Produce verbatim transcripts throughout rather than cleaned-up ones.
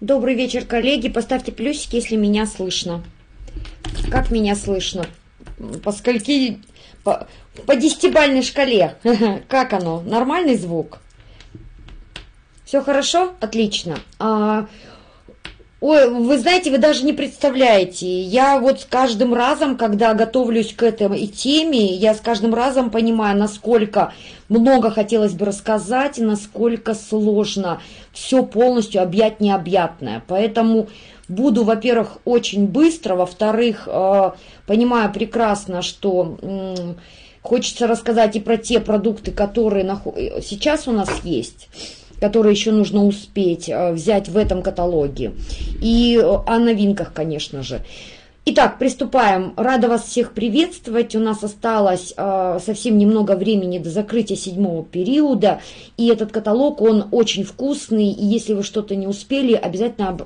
Добрый вечер, коллеги. Поставьте плюсики, если меня слышно. Как меня слышно? По скольки... По, по десятибалльной шкале. Как оно? Нормальный звук? Все хорошо? Отлично. А... Ой, вы знаете, вы даже не представляете. Я вот с каждым разом, когда готовлюсь к этой теме, я с каждым разом понимаю, насколько много хотелось бы рассказать, и насколько сложно все полностью объять необъятное. Поэтому буду, во-первых, очень быстро, во-вторых, понимаю прекрасно, что хочется рассказать и про те продукты, которые сейчас у нас есть, которые еще нужно успеть взять в этом каталоге. И о новинках, конечно же. Итак, приступаем. Рада вас всех приветствовать. У нас осталось совсем немного времени до закрытия седьмого периода. И этот каталог, он очень вкусный. И если вы что-то не успели, обязательно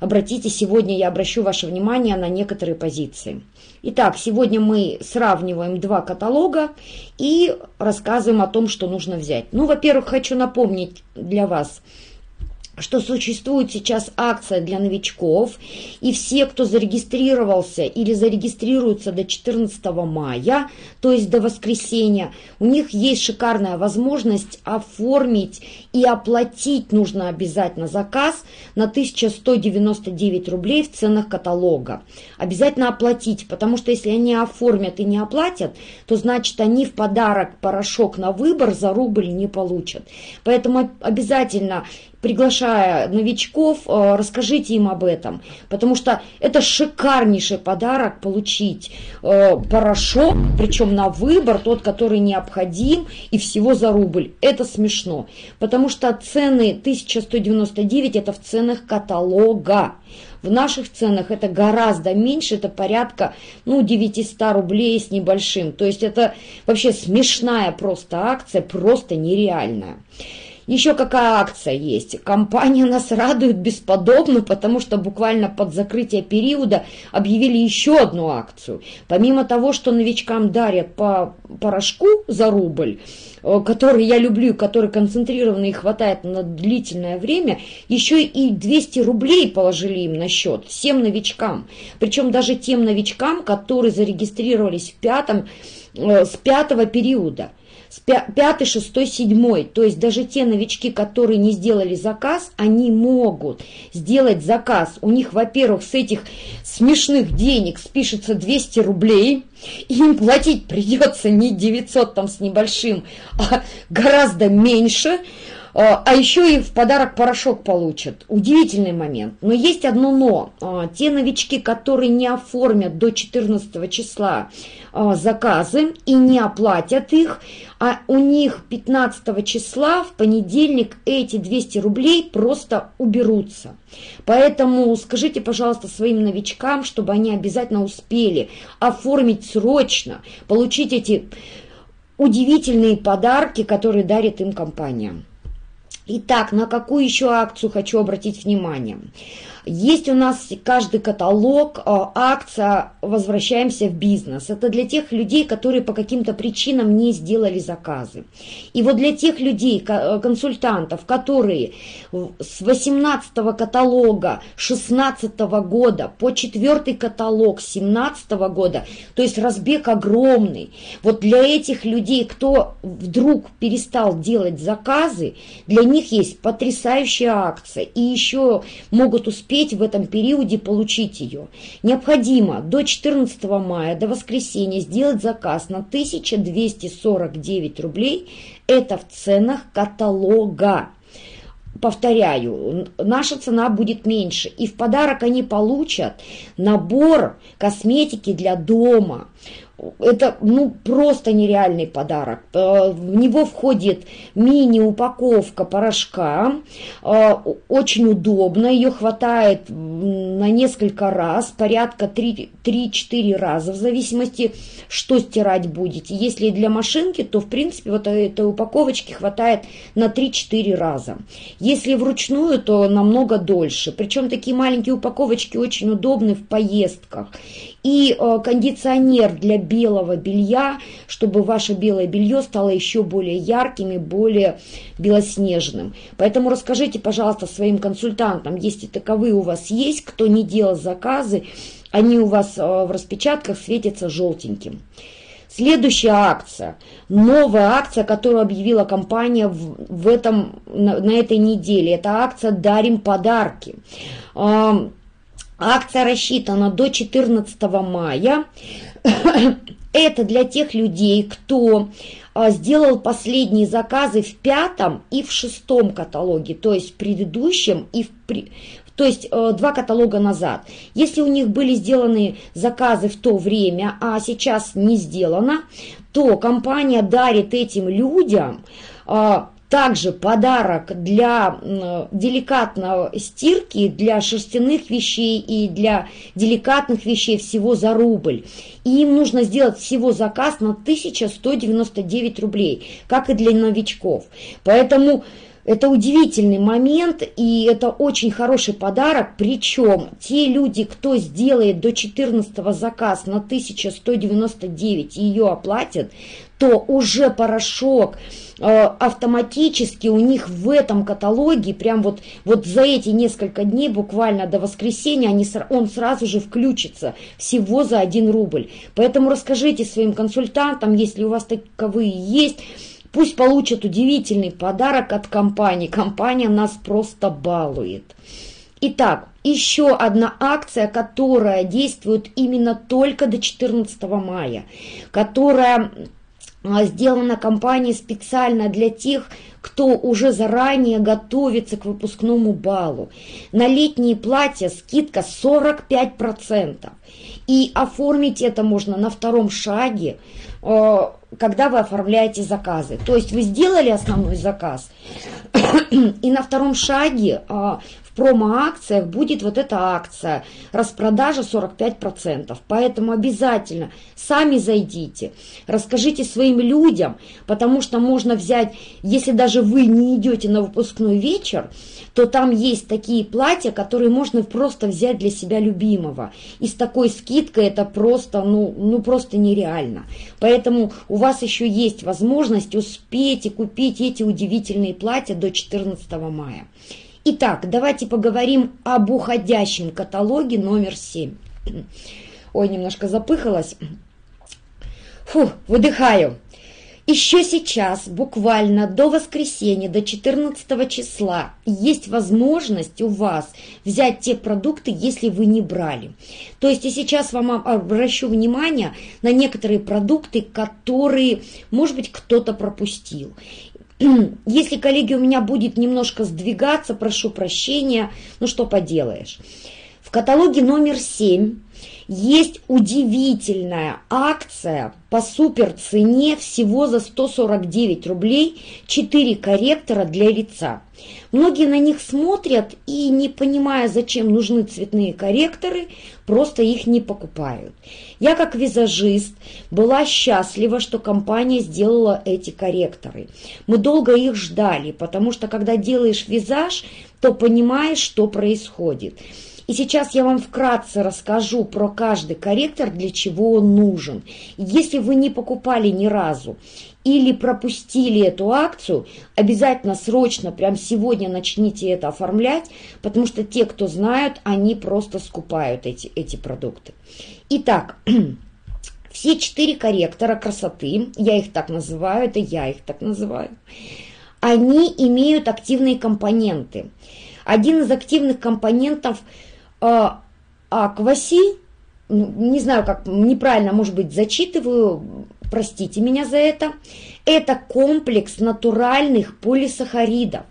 обратите. Сегодня я обращу ваше внимание на некоторые позиции. Итак, сегодня мы сравниваем два каталога и рассказываем о том, что нужно взять. Ну, во-первых, хочу напомнить для вас, что существует сейчас акция для новичков, и все, кто зарегистрировался или зарегистрируются до четырнадцатого мая, то есть до воскресенья, у них есть шикарная возможность оформить и оплатить, нужно обязательно, заказ на тысячу сто девяносто девять рублей в ценах каталога. Обязательно оплатить, потому что если они оформят и не оплатят, то значит они в подарок порошок на выбор за рубль не получат. Поэтому обязательно, приглашая новичков, расскажите им об этом, потому что это шикарнейший подарок — получить порошок, причем на выбор, тот, который необходим, и всего за рубль. Это смешно, потому что цены тысяча сто девяносто девять – это в ценах каталога. В наших ценах это гораздо меньше, это порядка, ну, девятьсот рублей с небольшим. То есть это вообще смешная просто акция, просто нереальная. Еще какая акция есть? Компания нас радует бесподобно, потому что буквально под закрытие периода объявили еще одну акцию. Помимо того, что новичкам дарят по порошку за рубль, который я люблю, который концентрированный и хватает на длительное время, еще и двести рублей положили им на счет, всем новичкам. Причем даже тем новичкам, которые зарегистрировались в пятом, с пятого периода. пятый, шестой, седьмой, то есть даже те новички, которые не сделали заказ, они могут сделать заказ. У них, во-первых, с этих смешных денег спишется двести рублей, им платить придется не девятьсот там с небольшим, а гораздо меньше. А еще и в подарок порошок получат. Удивительный момент. Но есть одно но. Те новички, которые не оформят до четырнадцатого числа заказы и не оплатят их, а у них пятнадцатого числа в понедельник эти двести рублей просто уберутся. Поэтому скажите, пожалуйста, своим новичкам, чтобы они обязательно успели оформить срочно, получить эти удивительные подарки, которые дарит им компания. Итак, на какую еще акцию хочу обратить внимание? Есть у нас каждый каталог, акция «Возвращаемся в бизнес». Это для тех людей, которые по каким-то причинам не сделали заказы. И вот для тех людей, консультантов, которые с восемнадцатого каталога шестнадцатого года по четвёртый каталог семнадцатого года, то есть разбег огромный. Вот для этих людей, кто вдруг перестал делать заказы, для них есть потрясающая акция. И еще могут успеть в этом периоде получить ее. Необходимо до четырнадцатого мая, до воскресенья, сделать заказ на тысячу двести сорок девять рублей. Это в ценах каталога. Повторяю, наша цена будет меньше. И в подарок они получат набор косметики для дома. Это, ну, просто нереальный подарок. В него входит мини-упаковка порошка, очень удобно, ее хватает на несколько раз, порядка три-четыре раза, в зависимости, что стирать будете. Если для машинки, то, в принципе, вот этой упаковочки хватает на три-четыре раза. Если вручную, то намного дольше. Причем такие маленькие упаковочки очень удобны в поездках. И кондиционер для белого белья, чтобы ваше белое белье стало еще более ярким и более белоснежным. Поэтому расскажите, пожалуйста, своим консультантам, если таковые у вас есть, кто не делал заказы, они у вас в распечатках светятся желтеньким. Следующая акция, новая акция, которую объявила компания в, в этом, на, на этой неделе, это акция «Дарим подарки». А, акция рассчитана до четырнадцатого мая. Это для тех людей, кто а, сделал последние заказы в пятом и в шестом каталоге, то есть в предыдущем и в при... То есть два каталога назад. Если у них были сделаны заказы в то время, а сейчас не сделано, то компания дарит этим людям также подарок для деликатной стирки, для шерстяных вещей и для деликатных вещей всего за рубль. И им нужно сделать всего заказ на тысячу сто девяносто девять рублей, как и для новичков. Поэтому... это удивительный момент, и это очень хороший подарок. Причем те люди, кто сделает до четырнадцатого заказ на тысячу сто девяносто девять и ее оплатят, то уже порошок э, автоматически у них в этом каталоге, прям вот, вот за эти несколько дней, буквально до воскресенья, они, он сразу же включится всего за один рубль. Поэтому расскажите своим консультантам, если у вас таковые есть, пусть получат удивительный подарок от компании. Компания нас просто балует. Итак, еще одна акция, которая действует именно только до четырнадцатого мая, которая сделана компанией специально для тех, кто уже заранее готовится к выпускному балу. На летние платья скидка сорок пять процентов. И оформить это можно на втором шаге, когда вы оформляете заказы. То есть вы сделали основной заказ, и на втором шаге в промо-акциях будет вот эта акция, распродажа сорок пять процентов. Поэтому обязательно сами зайдите, расскажите своим людям, потому что можно взять, если даже вы не идете на выпускной вечер, то там есть такие платья, которые можно просто взять для себя любимого. И с такой скидкой это просто, ну, ну просто нереально. Поэтому у вас еще есть возможность успеть и купить эти удивительные платья до четырнадцатого мая. Итак, давайте поговорим об уходящем каталоге номер семь. Ой, немножко запыхалась. Фух, выдыхаю. Еще сейчас, буквально до воскресенья, до четырнадцатого числа, есть возможность у вас взять те продукты, если вы не брали. То есть я сейчас вам обращу внимание на некоторые продукты, которые, может быть, кто-то пропустил. Если, коллеги, у меня будет немножко сдвигаться, прошу прощения, ну что поделаешь. В каталоге номер семь есть удивительная акция по супер цене всего за сто сорок девять рублей, четыре корректора для лица. Многие на них смотрят и, не понимая, зачем нужны цветные корректоры, просто их не покупают. Я, как визажист, была счастлива, что компания сделала эти корректоры. Мы долго их ждали, потому что, когда делаешь визаж, то понимаешь, что происходит. И сейчас я вам вкратце расскажу про каждый корректор, для чего он нужен. Если вы не покупали ни разу или пропустили эту акцию, обязательно срочно, прям сегодня начните это оформлять, потому что те, кто знают, они просто скупают эти, эти продукты. Итак, все четыре корректора красоты, я их так называю, это я их так называю, они имеют активные компоненты. Один из активных компонентов э, Акваси, не знаю, как неправильно, может быть, зачитываю, простите меня за это, это комплекс натуральных полисахаридов.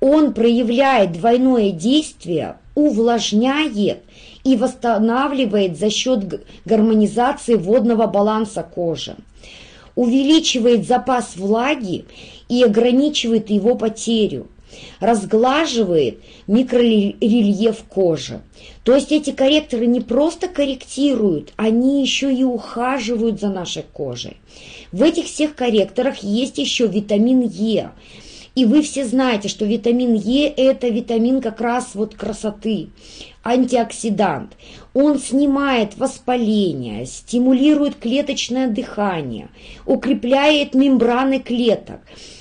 Он проявляет двойное действие, увлажняет и восстанавливает за счет гармонизации водного баланса кожи, увеличивает запас влаги и ограничивает его потерю, разглаживает микрорельеф кожи. То есть эти корректоры не просто корректируют, они еще и ухаживают за нашей кожей. В этих всех корректорах есть еще витамин Е. И вы все знаете, что витамин Е – это витамин как раз вот красоты, антиоксидант. Он снимает воспаление, стимулирует клеточное дыхание, укрепляет мембраны клеток,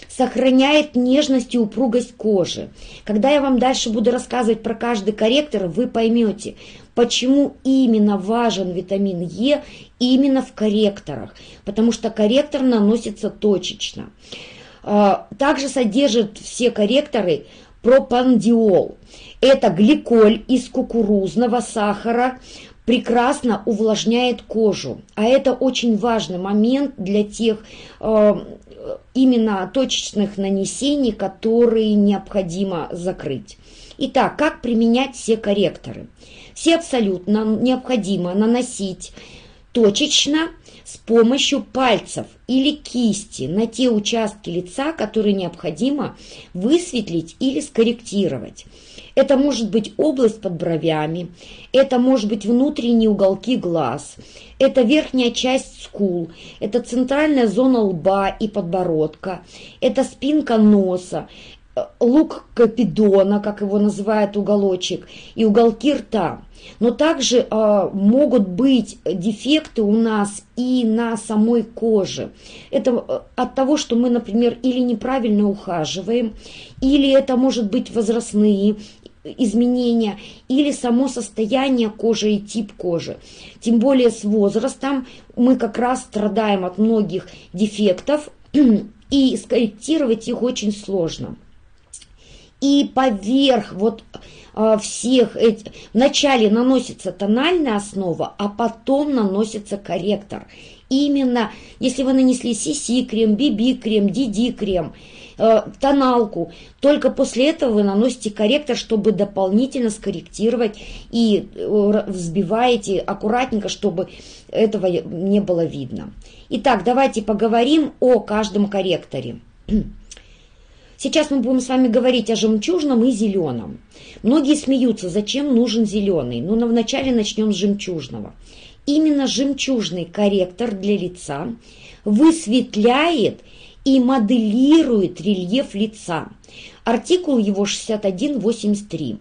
сохраняет нежность и упругость кожи. Когда я вам дальше буду рассказывать про каждый корректор, вы поймете, почему именно важен витамин Е именно в корректорах, потому что корректор наносится точечно. Также содержат все корректоры пропандиол. Это гликоль из кукурузного сахара, прекрасно увлажняет кожу. А это очень важный момент для тех э, именно точечных нанесений, которые необходимо закрыть. Итак, как применять все корректоры? Все абсолютно необходимо наносить точечно с помощью пальцев или кисти на те участки лица, которые необходимо высветлить или скорректировать. Это может быть область под бровями, это может быть внутренние уголки глаз, это верхняя часть скул, это центральная зона лба и подбородка, это спинка носа, лук капидона, как его называют, уголочек, и уголки рта. Но также э, могут быть дефекты у нас и на самой коже. Это от того, что мы, например, или неправильно ухаживаем, или это может быть возрастные изменения, или само состояние кожи и тип кожи. Тем более с возрастом мы как раз страдаем от многих дефектов, и скорректировать их очень сложно. И поверх вот всех этих, вначале наносится тональная основа, а потом наносится корректор. Именно если вы нанесли си си крем, би би крем, ди ди крем, э, тоналку, только после этого вы наносите корректор, чтобы дополнительно скорректировать, и э, взбиваете аккуратненько, чтобы этого не было видно. Итак, давайте поговорим о каждом корректоре. Сейчас мы будем с вами говорить о жемчужном и зеленом. Многие смеются, зачем нужен зеленый. Но вначале начнем с жемчужного. Именно жемчужный корректор для лица высветляет и моделирует рельеф лица. Артикул его шестьдесят один восемьдесят три.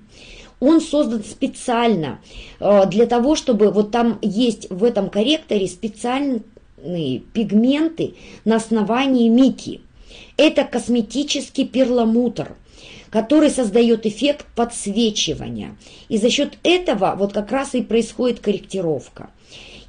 Он создан специально для того, чтобы вот там есть в этом корректоре специальные пигменты на основании мики. Это косметический перламутр, который создает эффект подсвечивания. И за счет этого вот как раз и происходит корректировка.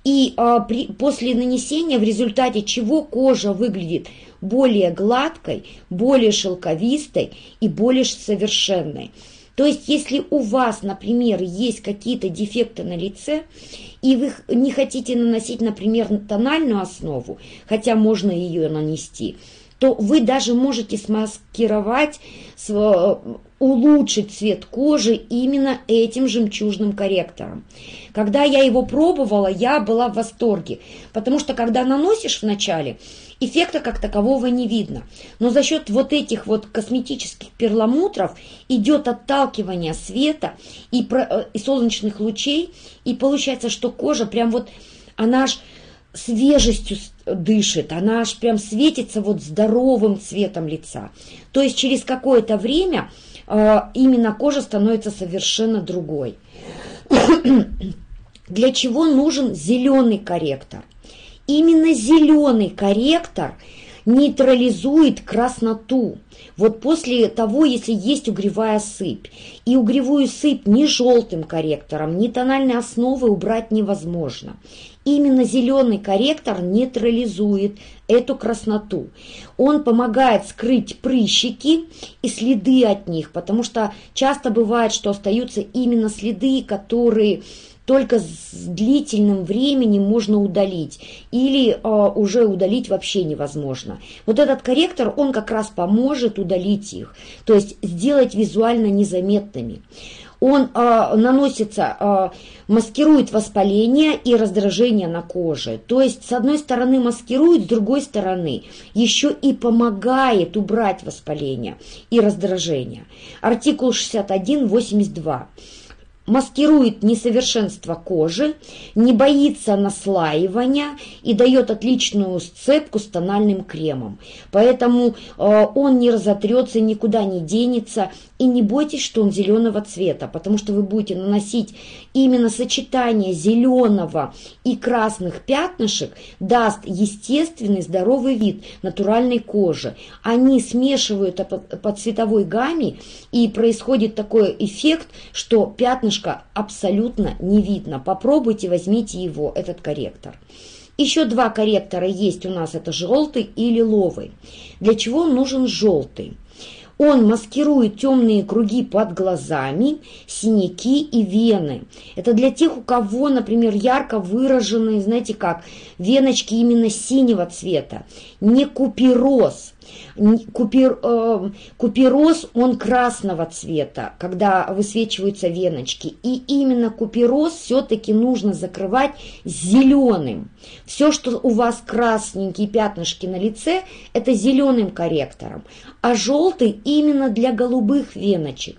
И а, при, после нанесения, в результате чего кожа выглядит более гладкой, более шелковистой и более совершенной. То есть, если у вас, например, есть какие-то дефекты на лице, и вы не хотите наносить, например, тональную основу, хотя можно ее нанести, то вы даже можете смаскировать, улучшить цвет кожи именно этим жемчужным корректором. Когда я его пробовала, я была в восторге, потому что когда наносишь вначале, эффекта как такового не видно. Но за счет вот этих вот косметических перламутров идет отталкивание света и солнечных лучей, и получается, что кожа прям вот, она аж свежестью дышит, она аж прям светится вот здоровым цветом лица. То есть через какое-то время э, именно кожа становится совершенно другой. Для чего нужен зеленый корректор? Именно зеленый корректор нейтрализует красноту. Вот после того, если есть угревая сыпь. И угревую сыпь ни желтым корректором, ни тональной основой убрать невозможно. Именно зеленый корректор нейтрализует эту красноту. Он помогает скрыть прыщики и следы от них, потому что часто бывает, что остаются именно следы, которые только с длительным временем можно удалить или э, уже удалить вообще невозможно. Вот этот корректор, он как раз поможет удалить их, то есть сделать визуально незаметными. Он э, наносится, э, маскирует воспаление и раздражение на коже. То есть, с одной стороны маскирует, с другой стороны еще и помогает убрать воспаление и раздражение. Артикул шестьдесят один восемьдесят два. маскирует несовершенство кожи, не боится наслаивания и дает отличную сцепку с тональным кремом. Поэтому э, он не разотрется, никуда не денется. И не бойтесь, что он зеленого цвета, потому что вы будете наносить именно сочетание зеленого и красных пятнышек, даст естественный здоровый вид натуральной кожи. Они смешивают по цветовой гамме, и происходит такой эффект, что пятнышко абсолютно не видно. Попробуйте, возьмите его, этот корректор. Еще два корректора есть у нас, это желтый и лиловый. Для чего нужен желтый? Он маскирует темные круги под глазами, синяки и вены. Это для тех, у кого, например, ярко выраженные, знаете как, веночки именно синего цвета. Не купероз. Купир, э, купероз, он красного цвета, когда высвечиваются веночки. И именно купероз все-таки нужно закрывать зеленым. Все, что у вас красненькие пятнышки на лице, это зеленым корректором. А желтый именно для голубых веночек.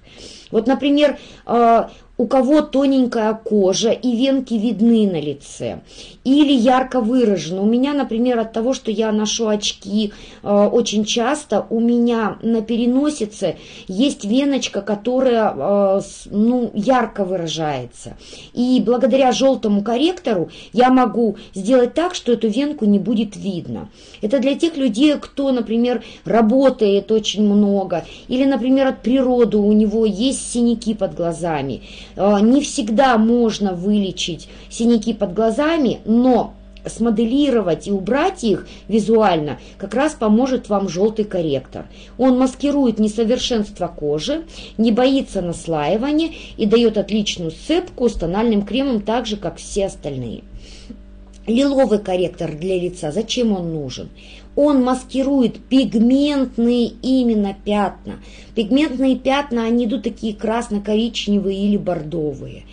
Вот, например, э, у кого тоненькая кожа и венки видны на лице или ярко выражены. У меня, например, от того, что я ношу очки э, очень часто, у меня на переносице есть веночка, которая э, с, ну, ярко выражается. И благодаря желтому корректору я могу сделать так, что эту венку не будет видно. Это для тех людей, кто, например, работает очень много или, например, от природы у него есть синяки под глазами. Не всегда можно вылечить синяки под глазами, но смоделировать и убрать их визуально как раз поможет вам желтый корректор. Он маскирует несовершенство кожи, не боится наслаивания и дает отличную сцепку с тональным кремом, так же, как все остальные. Лиловый корректор для лица. Зачем он нужен? Он маскирует пигментные именно пятна. Пигментные пятна, они идут такие красно-коричневые или бордовые.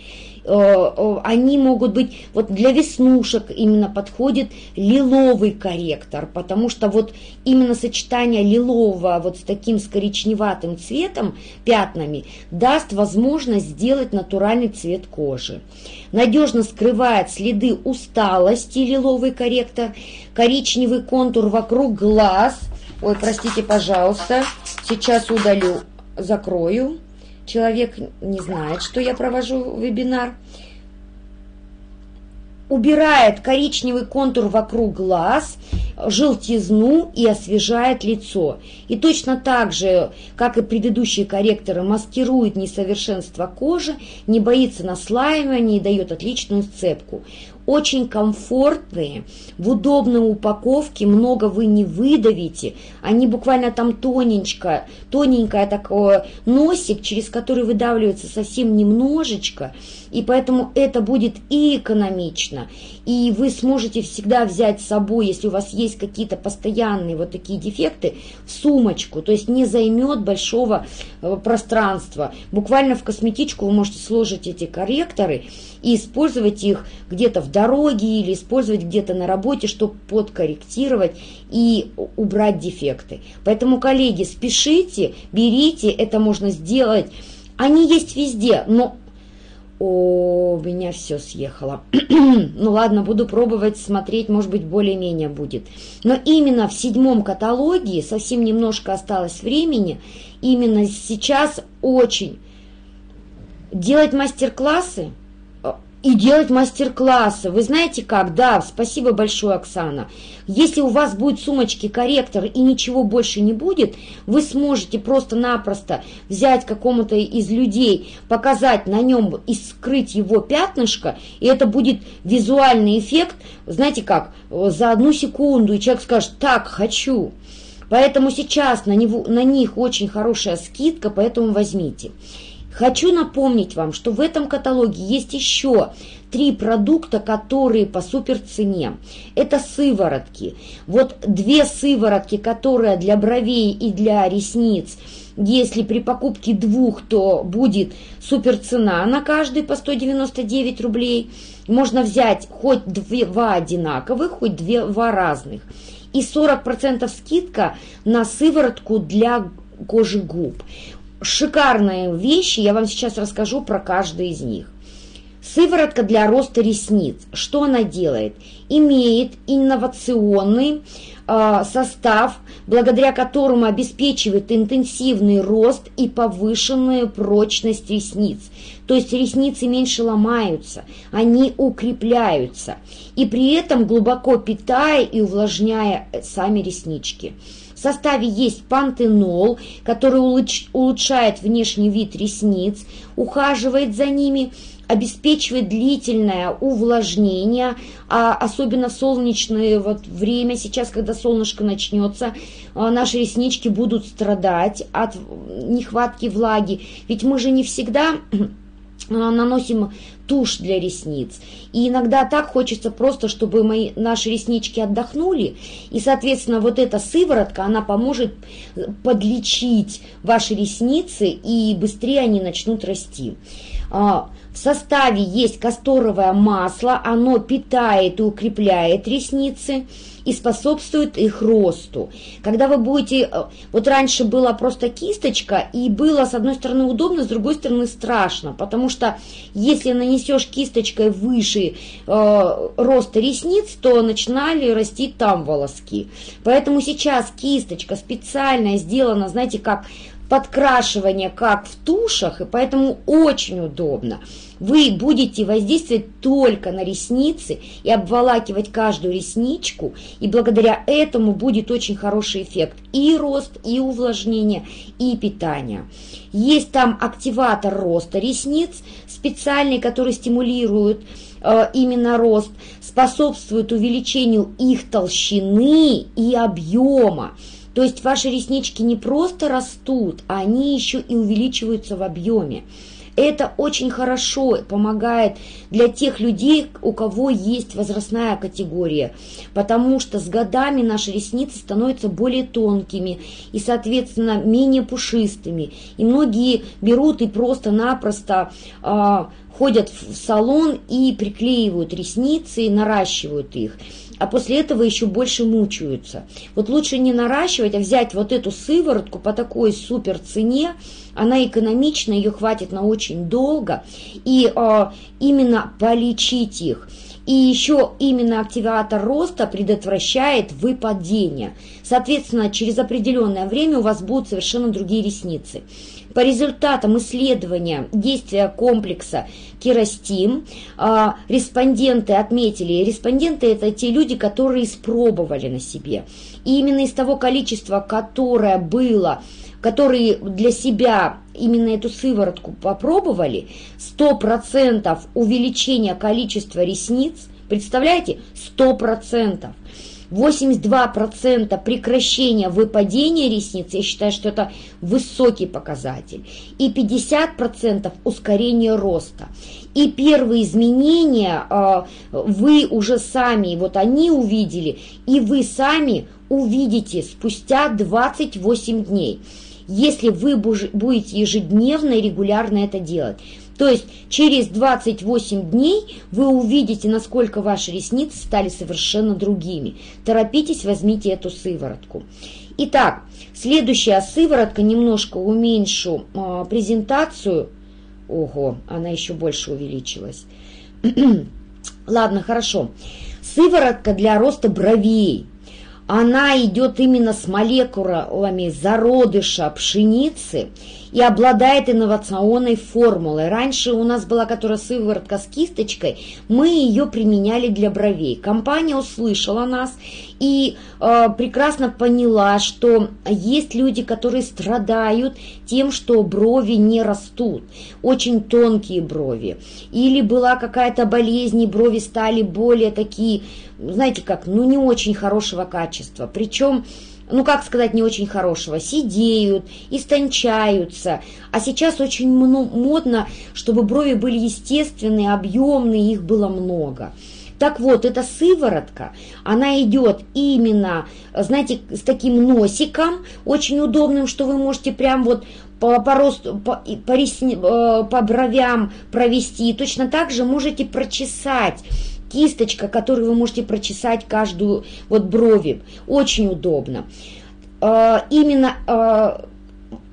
Они могут быть, вот для веснушек именно подходит лиловый корректор, потому что вот именно сочетание лилового вот с таким с коричневатым цветом, пятнами, даст возможность сделать натуральный цвет кожи. Надежно скрывает следы усталости лиловый корректор, коричневый контур вокруг глаз. Ой, простите, пожалуйста, сейчас удалю, закрою. Человек не знает, что я провожу вебинар. Убирает коричневый контур вокруг глаз, желтизну и освежает лицо. И точно так же, как и предыдущие корректоры, маскирует несовершенство кожи, не боится наслаивания и дает отличную сцепку. Очень комфортные, в удобной упаковке, много вы не выдавите. Они буквально там тоненько, тоненькая такой носик, через который выдавливается совсем немножечко. И поэтому это будет и экономично. И вы сможете всегда взять с собой, если у вас есть какие-то постоянные вот такие дефекты, в сумочку. То есть не займет большого пространства. Буквально в косметичку вы можете сложить эти корректоры и использовать их где-то в дороге или использовать где-то на работе, чтобы подкорректировать и убрать дефекты. Поэтому, коллеги, спешите, берите, это можно сделать. Они есть везде, но... О, у меня все съехало. Ну ладно, буду пробовать смотреть, может быть, более-менее будет. Но именно в седьмом каталоге, совсем немножко осталось времени, именно сейчас очень делать мастер-классы, и делать мастер-классы. Вы знаете как? Да, спасибо большое, Оксана. Если у вас будет в сумочке корректор и ничего больше не будет, вы сможете просто-напросто взять какому-то из людей, показать на нем и скрыть его пятнышко, и это будет визуальный эффект, знаете как, за одну секунду, и человек скажет «так, хочу». Поэтому сейчас на, него, на них очень хорошая скидка, поэтому возьмите. Хочу напомнить вам, что в этом каталоге есть еще три продукта, которые по суперцене. Это сыворотки. Вот две сыворотки, которые для бровей и для ресниц. Если при покупке двух, то будет суперцена на каждый по сто девяносто девять рублей. Можно взять хоть два одинаковых, хоть два разных. И сорок процентов скидка на сыворотку для кожи губ. шикарные вещи, я вам сейчас расскажу про каждый из них. Сыворотка для роста ресниц. Что она делает? Имеет инновационный э, состав, благодаря которому обеспечивает интенсивный рост и повышенную прочность ресниц. То есть ресницы меньше ломаются, они укрепляются. И при этом глубоко питая и увлажняя сами реснички. В составе есть пантенол, который улучшает внешний вид ресниц, ухаживает за ними, обеспечивает длительное увлажнение, а особенно в солнечное вот время, сейчас, когда солнышко начнется, наши реснички будут страдать от нехватки влаги. Ведь мы же не всегда наносим тушь для ресниц. И иногда так хочется просто, чтобы мои, наши реснички отдохнули. И, соответственно, вот эта сыворотка, она поможет подлечить ваши ресницы, и быстрее они начнут расти. В составе есть касторовое масло, оно питает и укрепляет ресницы и способствует их росту. Когда вы будете... Вот раньше была просто кисточка, и было, с одной стороны, удобно, с другой стороны, страшно, потому что если нанесешь кисточкой выше э, роста ресниц, то начинали расти там волоски. Поэтому сейчас кисточка специально сделана, знаете, как... подкрашивание, как в тушах, и поэтому очень удобно. Вы будете воздействовать только на ресницы и обволакивать каждую ресничку, и благодаря этому будет очень хороший эффект и рост, и увлажнение, и питание. Есть там активатор роста ресниц специальный, который стимулирует э, именно рост, способствует увеличению их толщины и объема. То есть ваши реснички не просто растут, а они еще и увеличиваются в объеме. Это очень хорошо помогает для тех людей, у кого есть возрастная категория, потому что с годами наши ресницы становятся более тонкими и, соответственно, менее пушистыми. И многие берут и просто-напросто э, ходят в салон и приклеивают ресницы, наращивают их. А после этого еще больше мучаются. Вот лучше не наращивать, а взять вот эту сыворотку по такой супер цене. Она экономична, ее хватит на очень долго. И э, именно полечить их. И еще именно активатор роста предотвращает выпадение. Соответственно, через определенное время у вас будут совершенно другие ресницы. По результатам исследования действия комплекса Керастим э, респонденты отметили, респонденты это те люди, которые испробовали на себе. И именно из того количества, которое было, которые для себя именно эту сыворотку попробовали, сто процентов увеличения количества ресниц, представляете, сто процентов. восемьдесят два процента прекращения выпадения ресниц, я считаю, что это высокий показатель, и пятьдесят процентов ускорения роста. И первые изменения э, вы уже сами, вот они увидели, и вы сами увидите спустя двадцать восемь дней, если вы будете ежедневно и регулярно это делать. То есть через двадцать восемь дней вы увидите, насколько ваши ресницы стали совершенно другими. Торопитесь, возьмите эту сыворотку. Итак, следующая сыворотка, немножко уменьшу э, презентацию. Ого, она еще больше увеличилась. Ладно, хорошо. Сыворотка для роста бровей. Она идет именно с молекулами зародыша пшеницы и обладает инновационной формулой. Раньше у нас была которая сыворотка с кисточкой, мы ее применяли для бровей. Компания услышала нас и э, прекрасно поняла, что есть люди, которые страдают тем, что брови не растут, очень тонкие брови. Или была какая-то болезнь, и брови стали более такие, знаете как, ну не очень хорошего качества. Причем, ну как сказать, не очень хорошего, сидеют, истончаются. А сейчас очень модно, чтобы брови были естественные, объемные, их было много. Так вот, эта сыворотка, она идет именно, знаете, с таким носиком, очень удобным, что вы можете прям вот по, по, росту, по, по, ресни, по бровям провести. И точно так же можете прочесать. Кисточка, которую вы можете прочесать каждую вот брови. Очень удобно. Именно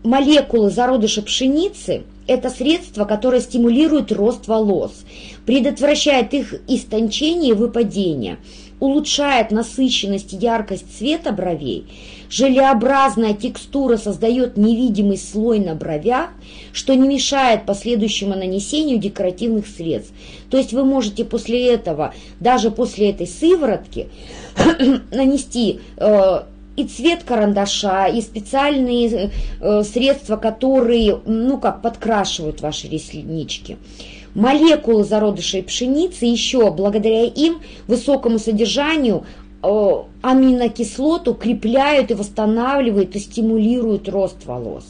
молекулы зародыша пшеницы – это средство, которое стимулирует рост волос, предотвращает их истончение и выпадение, улучшает насыщенность и яркость цвета бровей, желеобразная текстура создает невидимый слой на бровях, что не мешает последующему нанесению декоративных средств. То есть вы можете после этого, даже после этой сыворотки, нанести э, и цвет карандаша, и специальные э, средства, которые, ну как, подкрашивают ваши реснички. Молекулы зародышей пшеницы еще благодаря им высокому содержанию э, аминокислот укрепляют и восстанавливают и стимулируют рост волос.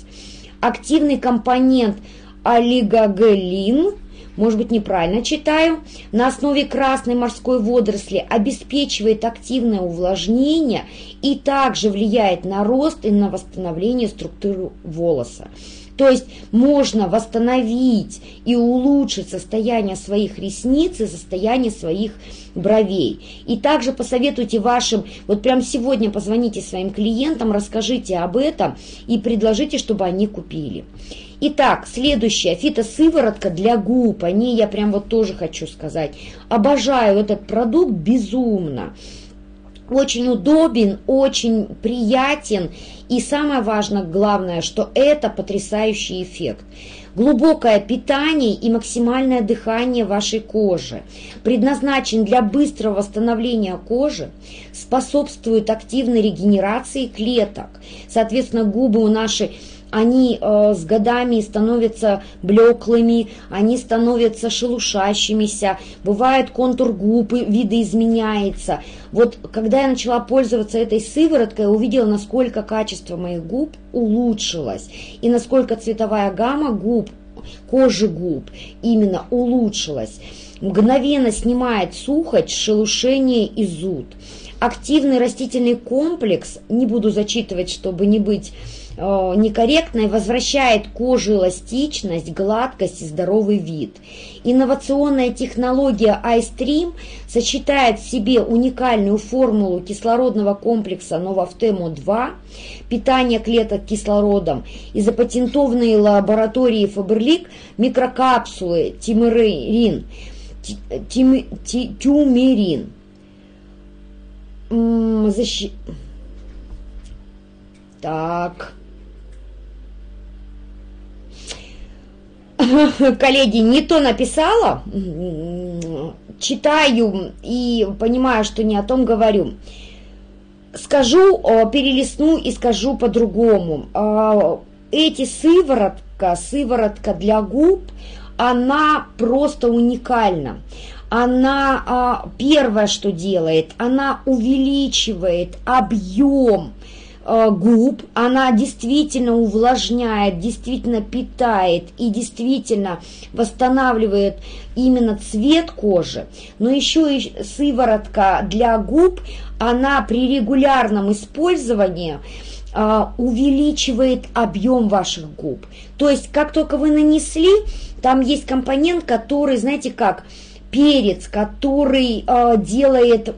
Активный компонент олигоголин, может быть, неправильно читаю, на основе красной морской водоросли обеспечивает активное увлажнение и также влияет на рост и на восстановление структуры волоса. То есть можно восстановить и улучшить состояние своих ресниц и состояние своих бровей. И также посоветуйте вашим, вот прям сегодня позвоните своим клиентам, расскажите об этом и предложите, чтобы они купили. Итак, следующая фитосыворотка для губ, о ней я прям вот тоже хочу сказать. Обожаю этот продукт безумно. Очень удобен, очень приятен, и самое важное, главное, что это потрясающий эффект. Глубокое питание и максимальное дыхание вашей кожи предназначен для быстрого восстановления кожи, способствует активной регенерации клеток. Соответственно, губы у нашей они э, с годами становятся блеклыми, они становятся шелушащимися, бывает контур губ, видоизменяется. Вот когда я начала пользоваться этой сывороткой, я увидела, насколько качество моих губ улучшилось, и насколько цветовая гамма губ, кожи губ именно улучшилась. Мгновенно снимает сухоть, шелушение и зуд. Активный растительный комплекс, не буду зачитывать, чтобы не быть некорректной, возвращает коже эластичность, гладкость и здоровый вид. Инновационная технология iStream сочетает в себе уникальную формулу кислородного комплекса Новафтемо два, питание клеток кислородом и запатентованные лаборатории Фаберлик микрокапсулы тимерин. Тимерин. Защи... Так, коллеги, не то написала, читаю и понимаю, что не о том говорю. Скажу, перелистну и скажу по-другому. Эти сыворотка, сыворотка для губ, она просто уникальна. Она первое, что делает, она увеличивает объем губ, она действительно увлажняет, действительно питает и действительно восстанавливает именно цвет кожи, но еще и сыворотка для губ, она при регулярном использовании а, увеличивает объем ваших губ, то есть как только вы нанесли, там есть компонент, который, знаете как, перец, который а, делает...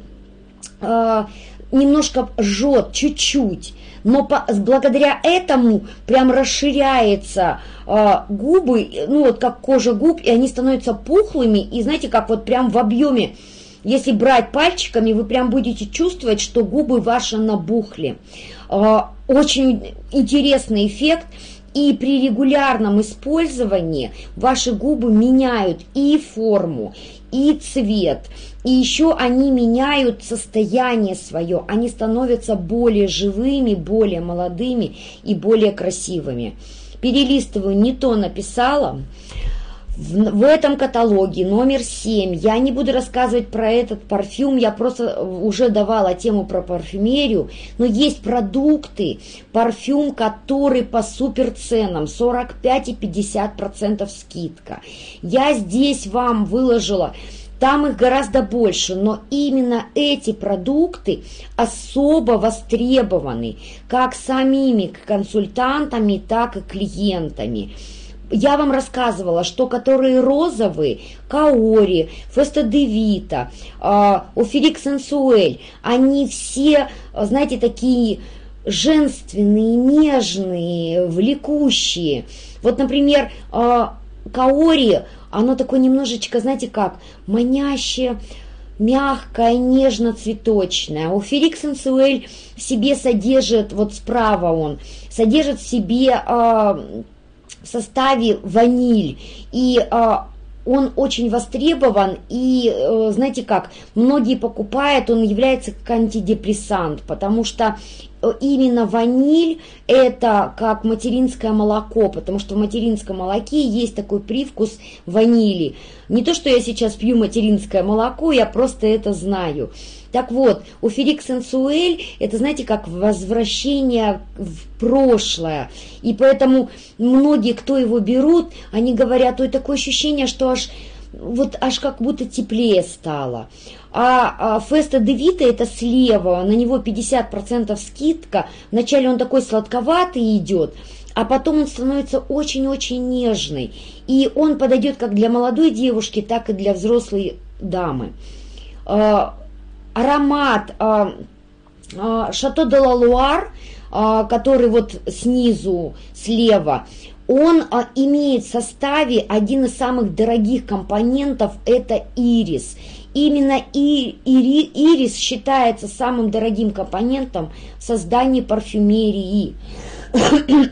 А, немножко жжет, чуть-чуть, но по, благодаря этому прям расширяется э, губы, ну вот как кожа губ, и они становятся пухлыми, и знаете, как вот прям в объеме, если брать пальчиками, вы прям будете чувствовать, что губы ваши набухли. Э, очень интересный эффект, и при регулярном использовании ваши губы меняют и форму, и цвет, и еще они меняют состояние свое, они становятся более живыми, более молодыми и более красивыми. Перелистываю, не то написала. В, в этом каталоге номер семь, я не буду рассказывать про этот парфюм, я просто уже давала тему про парфюмерию, но есть продукты, парфюм, который по суперценам, сорок пять и пятьдесят процентов скидка. Я здесь вам выложила, там их гораздо больше, но именно эти продукты особо востребованы, как самими консультантами, так и клиентами. Я вам рассказывала, что которые розовые, Каори, Феста де Вита, Оферик Сенсуэль, они все, знаете, такие женственные, нежные, влекущие. Вот, например, каори, оно такое немножечко, знаете как, манящее, мягкое, нежно-цветочное. У Ферик Сенсуэль в себе содержит, вот справа он, содержит в себе э, в составе ваниль. И э, он очень востребован, и, э, знаете как, многие покупают, он является как антидепрессант, потому что именно ваниль – это как материнское молоко, потому что в материнском молоке есть такой привкус ванили. Не то, что я сейчас пью материнское молоко, я просто это знаю. Так вот, у Ферик Сенсуэль это, знаете, как возвращение в прошлое. И поэтому многие, кто его берут, они говорят, ой, такое ощущение, что аж... вот аж как будто теплее стало. А, а Феста де Вита, это слева, на него пятьдесят процентов скидка. Вначале он такой сладковатый идет, а потом он становится очень-очень нежный. И он подойдет как для молодой девушки, так и для взрослой дамы. А, аромат а, а, Шато де ла Луар, а, который вот снизу, слева, он а, имеет в составе один из самых дорогих компонентов – это ирис. Именно и, ири, ирис считается самым дорогим компонентом в создании парфюмерии.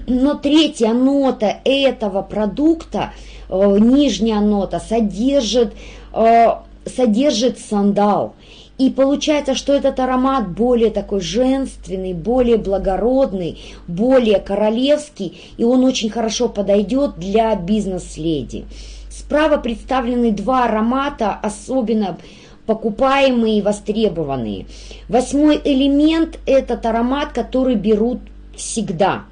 Но третья нота этого продукта, э, нижняя нота, содержит, э, содержит сандал. И получается, что этот аромат более такой женственный, более благородный, более королевский, и он очень хорошо подойдет для бизнес-леди. Справа представлены два аромата, особенно покупаемые и востребованные. Восьмой элемент – этот аромат, который берут всегда.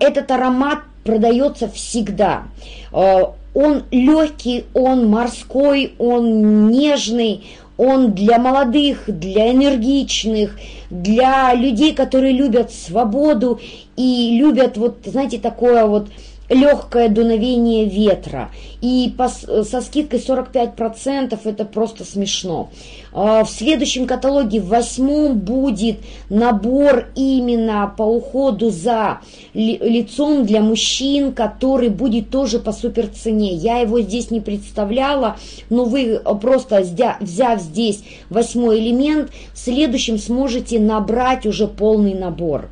Этот аромат продается всегда. Он легкий, он морской, он нежный. Он для молодых, для энергичных, для людей, которые любят свободу и любят, вот, знаете, такое вот легкое дуновение ветра. И по, со скидкой сорок пять процентов это просто смешно. В следующем каталоге, в восьмом, будет набор именно по уходу за лицом для мужчин, который будет тоже по суперцене. Я его здесь не представляла, но вы просто, взяв здесь восьмой элемент, в следующем сможете набрать уже полный набор.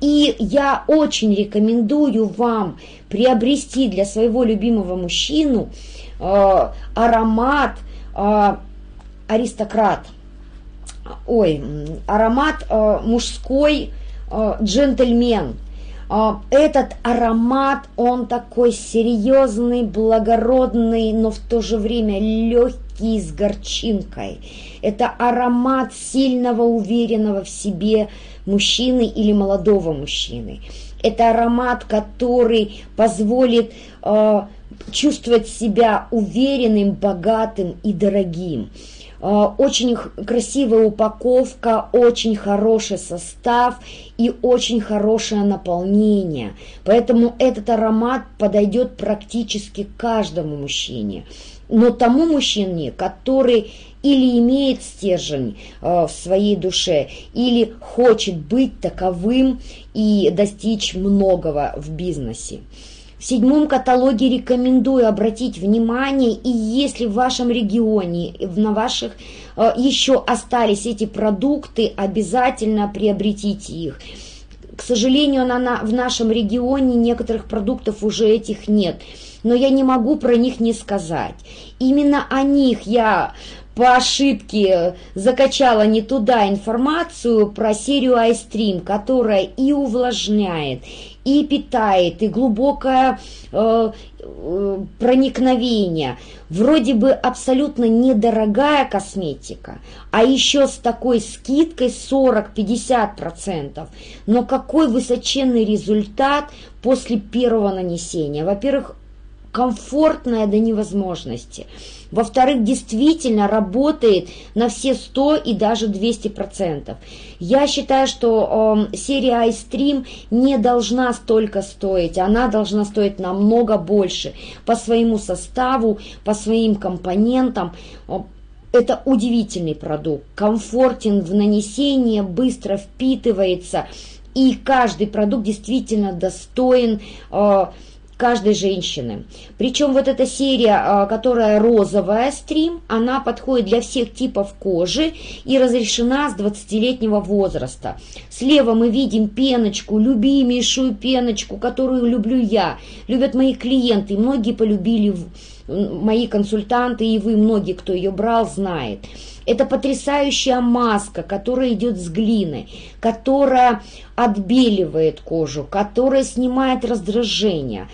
И я очень рекомендую вам приобрести для своего любимого мужчину э, аромат э, аристократ, ой, аромат э, мужской э, джентльмен. Э, этот аромат, он такой серьезный, благородный, но в то же время легкий, с горчинкой. Это аромат сильного, уверенного в себе мужчины или молодого мужчины. Это аромат, который позволит э, чувствовать себя уверенным, богатым и дорогим. Э, очень красивая упаковка, очень хороший состав и очень хорошее наполнение. Поэтому этот аромат подойдет практически каждому мужчине. Но тому мужчине, который или имеет стержень э, в своей душе, или хочет быть таковым и достичь многого в бизнесе. В седьмом каталоге рекомендую обратить внимание, и если в вашем регионе, на ваших э, еще остались эти продукты, обязательно приобретите их. К сожалению, на, на, в нашем регионе некоторых продуктов уже этих нет, но я не могу про них не сказать. Именно о них я по ошибке закачала не туда информацию про серию iStream, которая и увлажняет, и питает, и глубокое э, э, проникновение. Вроде бы абсолютно недорогая косметика, а еще с такой скидкой сорок-пятьдесят процентов. Но какой высоченный результат после первого нанесения. Во-первых, комфортная до невозможности. Во-вторых, действительно работает на все сто и даже двести процентов. Я считаю, что э, серия iStream не должна столько стоить. Она должна стоить намного больше. По своему составу, по своим компонентам. Это удивительный продукт. Комфортен в нанесении, быстро впитывается. и каждый продукт действительно достоин э, каждой женщины. Причем вот эта серия, которая розовая, стрим, она подходит для всех типов кожи и разрешена с двадцатилетнего возраста. Слева мы видим пеночку, любимейшую пеночку, которую люблю я, любят мои клиенты, многие полюбили, мои консультанты, и вы, многие, кто ее брал, знает. Это потрясающая маска, которая идет с глины, которая отбеливает кожу, которая снимает раздражение.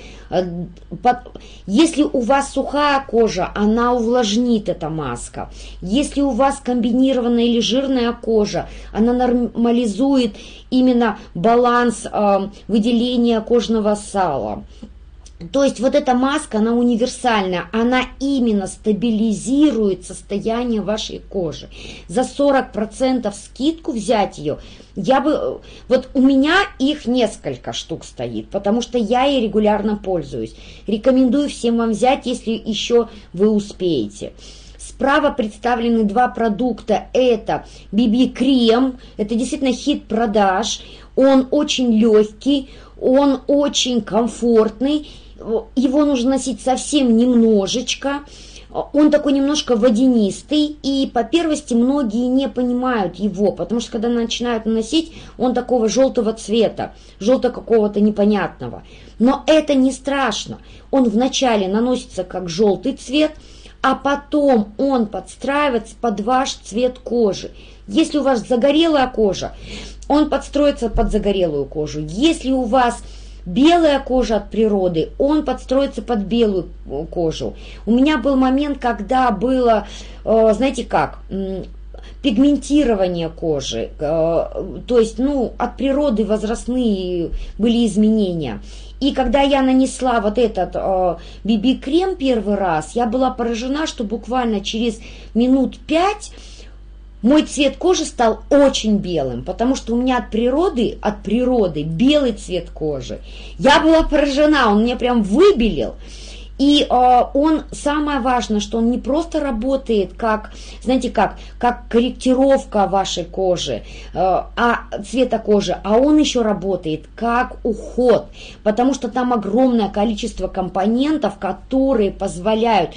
Если у вас сухая кожа, она увлажнит, эта маска. Если у вас комбинированная или жирная кожа, она нормализует именно баланс выделения кожного сала. То есть вот эта маска, она универсальная, она именно стабилизирует состояние вашей кожи. За сорок процентов скидку взять ее, я бы... Вот у меня их несколько штук стоит, потому что я ей регулярно пользуюсь. Рекомендую всем вам взять, если еще вы успеете. Справа представлены два продукта. Это би би-крем, это действительно хит продаж, он очень легкий, он очень комфортный. Его нужно носить совсем немножечко, он такой немножко водянистый, и по первости многие не понимают его, потому что когда начинают наносить, он такого желтого цвета, желто какого-то непонятного. Но это не страшно, он вначале наносится как желтый цвет, а потом он подстраивается под ваш цвет кожи. Если у вас загорелая кожа, он подстроится под загорелую кожу. Если у вас белая кожа от природы, он подстроится под белую кожу. У меня был момент, когда было, знаете как, пигментирование кожи. То есть, ну, от природы возрастные были изменения. И когда я нанесла вот этот би би-крем первый раз, я была поражена, что буквально через минут пять... мой цвет кожи стал очень белым, потому что у меня от природы, от природы белый цвет кожи. Я была поражена, он меня прям выбелил. И э, он, самое важное, что он не просто работает как, знаете как, как корректировка вашей кожи, э, а, цвета кожи, а он еще работает как уход, потому что там огромное количество компонентов, которые позволяют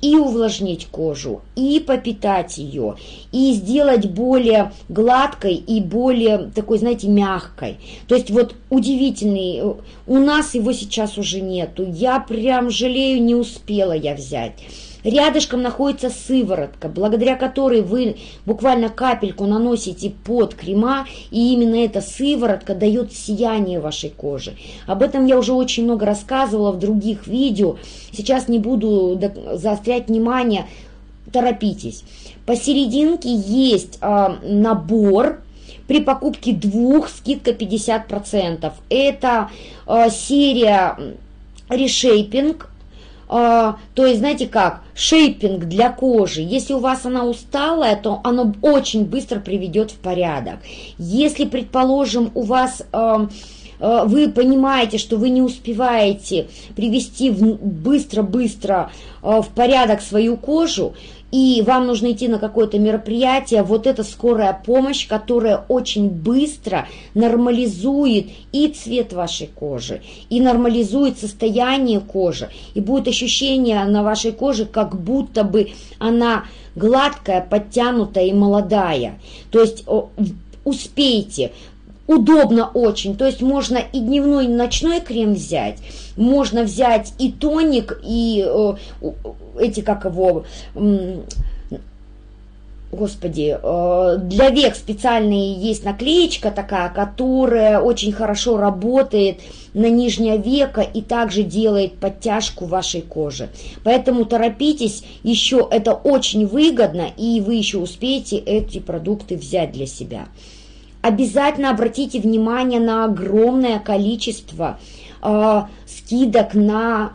и увлажнить кожу, и попитать ее, и сделать более гладкой и более такой, знаете, мягкой. То есть вот удивительный, у нас его сейчас уже нету, я прям жалею, не успела я взять. Рядышком находится сыворотка, благодаря которой вы буквально капельку наносите под крема, и именно эта сыворотка дает сияние вашей кожи. Об этом я уже очень много рассказывала в других видео, сейчас не буду заострять внимание, торопитесь. Посерединке есть а, набор. При покупке двух скидка пятьдесят процентов. Это а, серия решейпинг. То есть, знаете как, шейпинг для кожи. Если у вас она усталая, то она очень быстро приведет в порядок. Если, предположим, у вас вы понимаете, что вы не успеваете привести быстро-быстро в порядок свою кожу, и вам нужно идти на какое-то мероприятие, вот эта скорая помощь, которая очень быстро нормализует и цвет вашей кожи, и нормализует состояние кожи, и будет ощущение на вашей коже, как будто бы она гладкая, подтянутая и молодая. То есть успейте. Удобно очень, то есть можно и дневной, и ночной крем взять, можно взять и тоник, и э, эти, как его, э, господи, э, для век специальные есть наклеечка такая, которая очень хорошо работает на нижнее веко и также делает подтяжку вашей кожи. Поэтому торопитесь, еще это очень выгодно, и вы еще успеете эти продукты взять для себя. Обязательно обратите внимание на огромное количество э, скидок на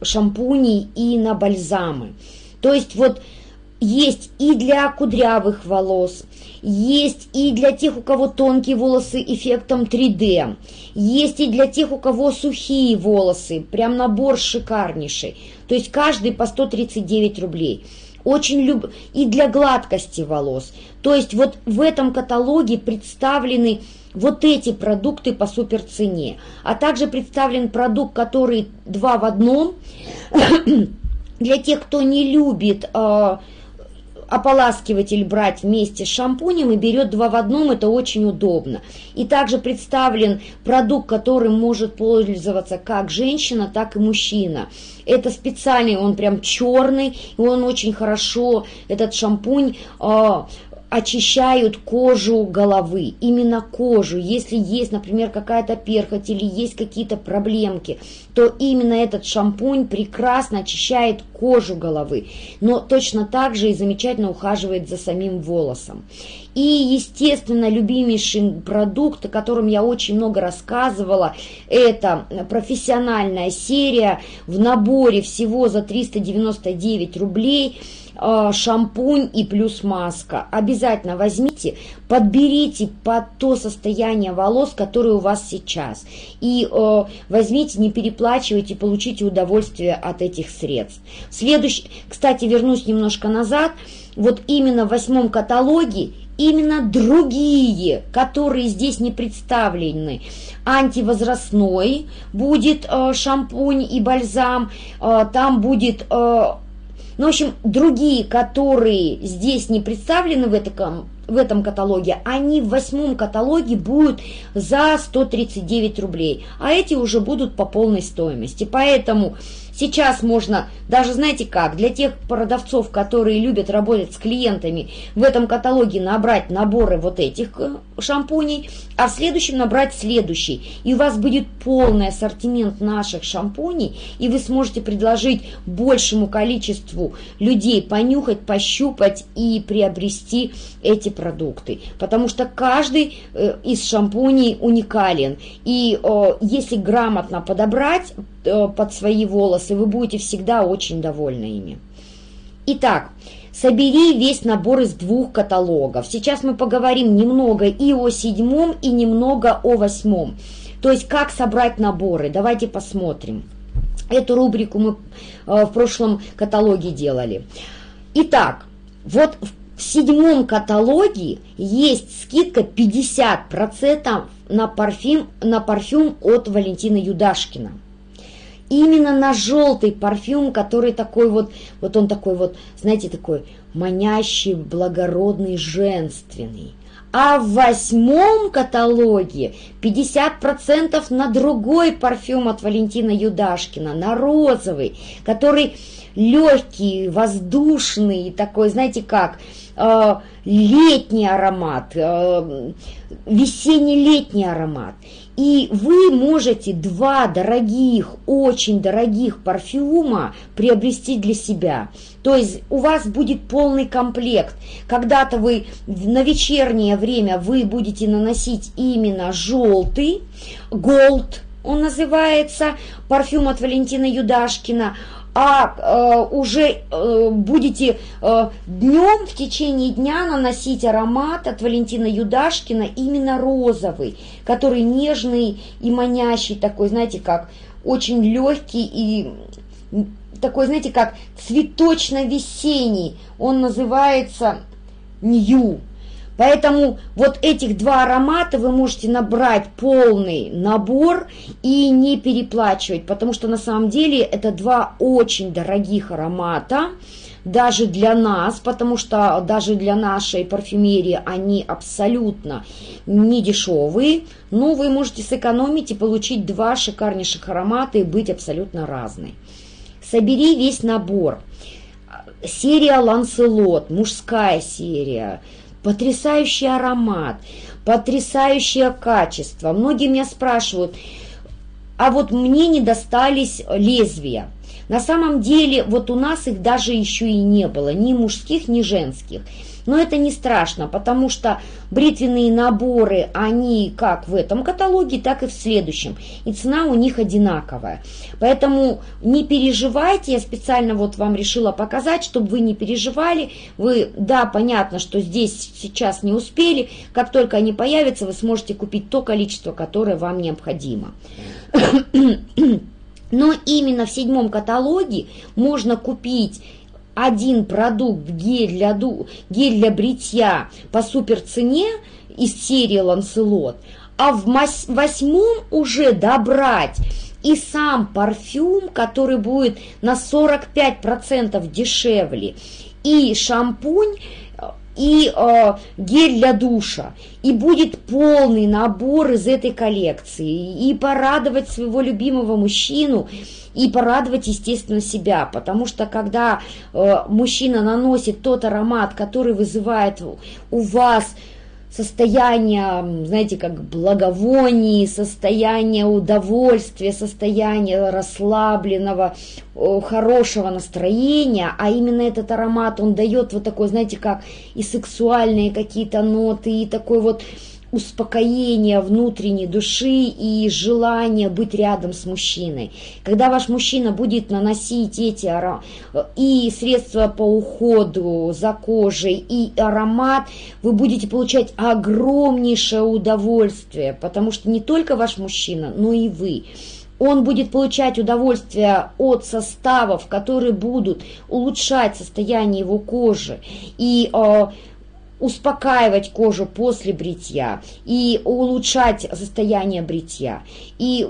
шампуни и на бальзамы. То есть вот есть и для кудрявых волос, есть и для тех, у кого тонкие волосы эффектом три дэ, есть и для тех, у кого сухие волосы, прям набор шикарнейший. То есть каждый по сто тридцать девять рублей. Очень люб... и для гладкости волос. То есть вот в этом каталоге представлены вот эти продукты по суперцене. А также представлен продукт, который два в одном. Для тех, кто не любит э, ополаскиватель брать вместе с шампунем и берет два в одном, это очень удобно. И также представлен продукт, которым может пользоваться как женщина, так и мужчина. Это специальный, он прям черный, и он очень хорошо, этот шампунь, э, очищают кожу головы, именно кожу. Если есть, например, какая-то перхоть или есть какие-то проблемки, то именно этот шампунь прекрасно очищает кожу головы, но точно так же и замечательно ухаживает за самим волосом. И, естественно, любимейший продукт, о котором я очень много рассказывала, это профессиональная серия в наборе всего за триста девяносто девять рублей, шампунь и плюс маска. Обязательно возьмите, подберите под то состояние волос, которое у вас сейчас. И э, возьмите, не переплачивайте, получите удовольствие от этих средств. Следующий, кстати, вернусь немножко назад. Вот именно в восьмом каталоге именно другие, которые здесь не представлены. Антивозрастной будет э, шампунь и бальзам. Э, там будет... Э, Ну, в общем, другие, которые здесь не представлены в этом, в этом каталоге, они в восьмом каталоге будут за сто тридцать девять рублей, а эти уже будут по полной стоимости. Поэтому сейчас можно, даже знаете как, для тех продавцов, которые любят работать с клиентами, в этом каталоге набрать наборы вот этих шампуней, а в следующем набрать следующий. И у вас будет полный ассортимент наших шампуней, и вы сможете предложить большему количеству людей понюхать, пощупать и приобрести эти продукты. Потому что каждый из шампуней уникален. И если грамотно подобрать под свои волосы, вы будете всегда очень довольны ими. Итак, собери весь набор из двух каталогов. Сейчас мы поговорим немного и о седьмом, и немного о восьмом. То есть, как собрать наборы. Давайте посмотрим. Эту рубрику мы в прошлом каталоге делали. Итак, вот в седьмом каталоге есть скидка пятьдесят процентов на парфюм, на парфюм от Валентины Юдашкина. Именно на желтый парфюм, который такой вот, вот он такой вот, знаете, такой манящий, благородный, женственный. А в восьмом каталоге пятьдесят процентов на другой парфюм от Валентины Юдашкина, на розовый, который легкий, воздушный, такой, знаете как, э, летний аромат, э, весенне-летний аромат. И вы можете два дорогих, очень дорогих парфюма приобрести для себя. То есть у вас будет полный комплект. Когда-то вы на вечернее время вы будете наносить именно желтый, голд он называется, парфюм от Валентины Юдашкина. А э, уже э, будете э, днем, в течение дня наносить аромат от Валентины Юдашкина, именно розовый, который нежный и манящий, такой, знаете, как очень легкий и такой, знаете, как цветочно-весенний. Он называется «Нью». Поэтому вот этих два аромата вы можете набрать полный набор и не переплачивать, потому что на самом деле это два очень дорогих аромата, даже для нас, потому что даже для нашей парфюмерии они абсолютно не дешевые, но вы можете сэкономить и получить два шикарнейших аромата и быть абсолютно разной. Собери весь набор. Серия «Ланселот», мужская серия. Потрясающий аромат, потрясающее качество. Многие меня спрашивают, а вот мне не достались лезвия. На самом деле, вот у нас их даже еще и не было, ни мужских, ни женских. Но это не страшно, потому что бритвенные наборы, они как в этом каталоге, так и в следующем. И цена у них одинаковая. Поэтому не переживайте, я специально вот вам решила показать, чтобы вы не переживали. Вы, да, понятно, что здесь сейчас не успели. Как только они появятся, вы сможете купить то количество, которое вам необходимо. Но именно в седьмом каталоге можно купить один продукт гель для, гель для бритья по суперцене из серии «Ланселот», а в восьмом уже добрать и сам парфюм, который будет на сорок пять процентов дешевле, и шампунь, и э, гель для душа. И будет полный набор из этой коллекции. И порадовать своего любимого мужчину, и порадовать, естественно, себя. Потому что, когда э, мужчина наносит тот аромат, который вызывает у вас состояние, знаете, как благовоний, состояние удовольствия, состояние расслабленного, хорошего настроения, а именно этот аромат, он дает вот такой, знаете, как и сексуальные какие-то ноты, и такой вот успокоение внутренней души и желание быть рядом с мужчиной. Когда ваш мужчина будет наносить эти аром... и средства по уходу за кожей, и аромат, вы будете получать огромнейшее удовольствие, потому что не только ваш мужчина, но и вы. Он будет получать удовольствие от составов, которые будут улучшать состояние его кожи, и успокаивать кожу после бритья и улучшать состояние бритья. И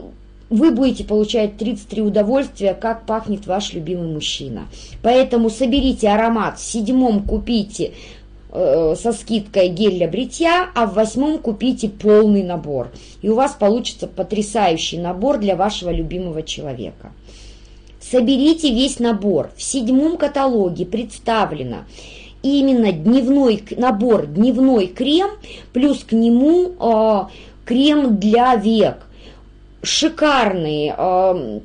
вы будете получать тридцать три удовольствия, как пахнет ваш любимый мужчина. Поэтому соберите аромат, в седьмом купите э, со скидкой гель для бритья, а в восьмом купите полный набор. И у вас получится потрясающий набор для вашего любимого человека. Соберите весь набор. В седьмом каталоге представлено именно дневной набор, дневной крем, плюс к нему э, крем для век. Шикарный. Э,